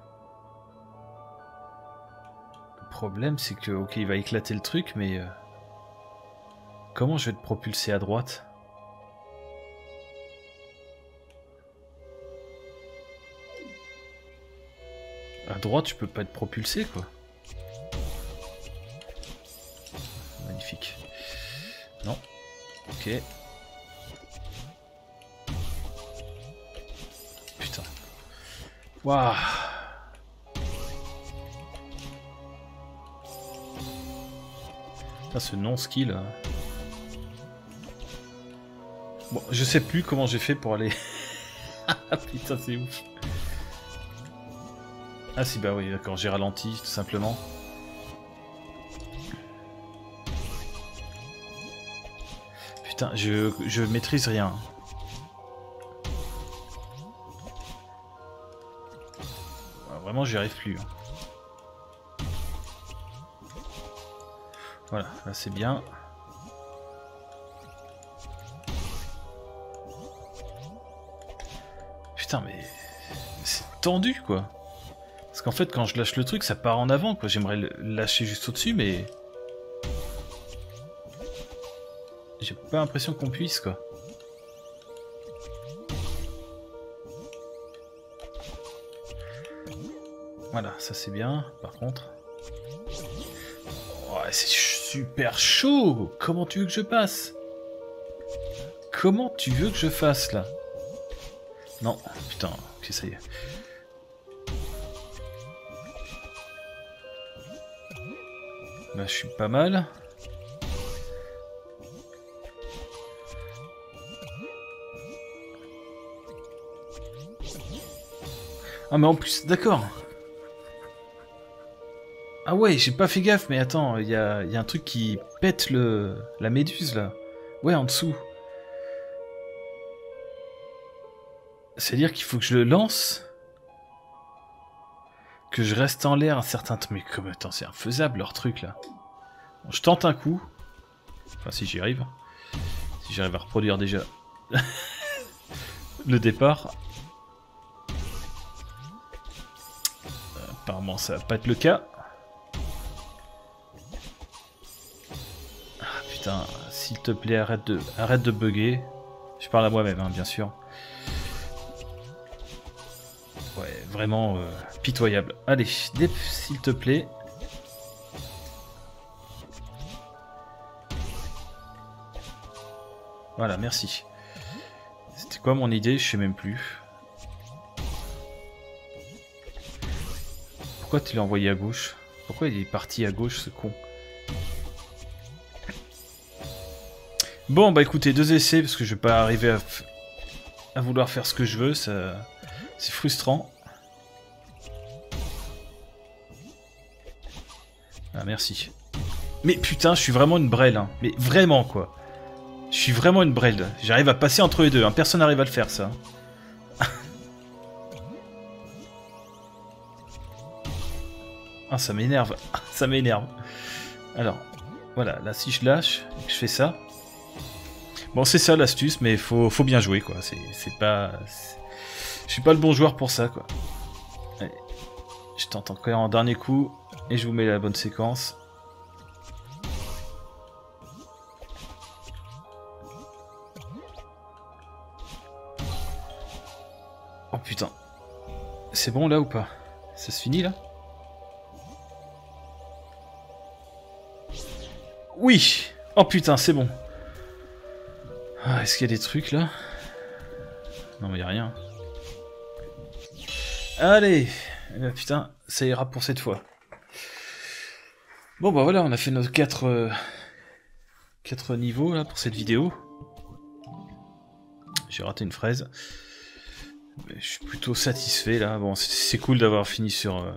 Le problème, c'est que, ok, il va éclater le truc, mais... Euh, comment je vais te propulser à droite ? À droite, tu peux pas être propulsé, quoi. Magnifique. Non. Ok. Putain. Waouh. Putain, ce non-skill. Hein. Bon, je sais plus comment j'ai fait pour aller... Putain, c'est ouf. Ah si, bah oui, d'accord, j'ai ralenti, tout simplement. Putain, je, je maîtrise rien. Vraiment, j'y arrive plus. Voilà, là c'est bien. Putain, mais... C'est tendu, quoi. Parce qu'en fait, quand je lâche le truc, ça part en avant, quoi. J'aimerais le lâcher juste au-dessus, mais... J'ai pas l'impression qu'on puisse, quoi. Voilà, ça c'est bien, par contre. Oh, c'est super chaud! Comment tu veux que je passe? Comment tu veux que je fasse, là? Non, putain, ok, ça y est. Bah, je suis pas mal. Ah, mais en plus, d'accord. Ah ouais, j'ai pas fait gaffe, mais attends, il y a, y a un truc qui pète le la méduse, là. Ouais, en dessous. C'est-à-dire qu'il faut que je le lance... Que je reste en l'air un certain temps. Mais comme attends, c'est infaisable leur truc là. Bon, je tente un coup. Enfin, si j'y arrive. Si j'arrive à reproduire déjà le départ. Apparemment, ça va pas être le cas. Ah, putain, s'il te plaît, arrête de, arrête de bugger. Je parle à moi-même, hein, bien sûr. Ouais, vraiment euh, pitoyable. Allez, s'il te plaît. Voilà, merci. C'était quoi mon idée? Je sais même plus. Pourquoi tu l'as envoyé à gauche? Pourquoi il est parti à gauche, ce con? Bon, bah écoutez, deux essais, parce que je vais pas arriver à, à vouloir faire ce que je veux, ça... C'est frustrant. Ah, merci. Mais putain, je suis vraiment une brêle. Hein. Mais vraiment, quoi. Je suis vraiment une brêle. J'arrive à passer entre les deux. Hein. Personne n'arrive à le faire, ça. Ah, ça m'énerve. Ça m'énerve. Alors, voilà. Là, si je lâche et que je fais ça... Bon, c'est ça, l'astuce, mais faut, faut bien jouer, quoi. C'est pas... Je suis pas le bon joueur pour ça, quoi. Allez. Je tente encore en dernier coup et je vous mets la bonne séquence. Oh putain. C'est bon là ou pas? Ça se finit là? Oui! Oh putain, c'est bon. Ah, est-ce qu'il y a des trucs là? Non mais il n'y a rien. Allez, euh, putain, ça ira pour cette fois. Bon bah voilà, on a fait nos quatre, euh, quatre niveaux là pour cette vidéo. J'ai raté une fraise. Mais je suis plutôt satisfait là. Bon, c'est cool d'avoir fini sur euh,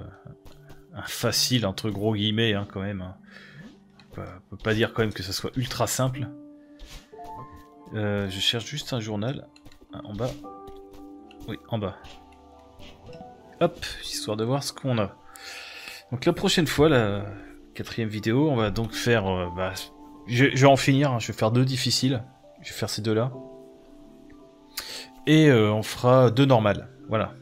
un facile entre gros guillemets hein, quand même. Hein. On peut, on peut pas dire quand même que ça soit ultra simple. Euh, je cherche juste un journal. Ah, en bas. Oui, en bas. Hop, histoire de voir ce qu'on a. Donc la prochaine fois, la quatrième vidéo, on va donc faire... Euh, bah, je, je vais en finir, hein, je vais faire deux difficiles. Je vais faire ces deux-là. Et euh, on fera deux normales. Voilà.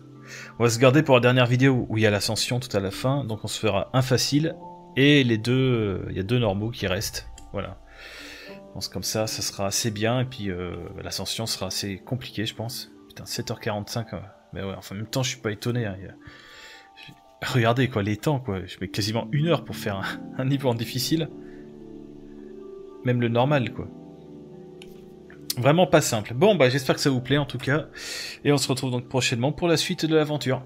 On va se garder pour la dernière vidéo où il y a l'ascension tout à la fin. Donc on se fera un facile. Et les deux... Il euh, y a deux normaux qui restent. Voilà. Je pense comme ça, ça sera assez bien. Et puis euh, l'ascension sera assez compliquée, je pense. Putain, sept heures quarante-cinq. Hein. Mais ouais, enfin, en même temps, je suis pas étonné. Hein. Il y a... Regardez quoi, les temps quoi, je mets quasiment une heure pour faire un, un niveau en difficile. Même le normal quoi. Vraiment pas simple. Bon bah j'espère que ça vous plaît en tout cas. Et on se retrouve donc prochainement pour la suite de l'aventure.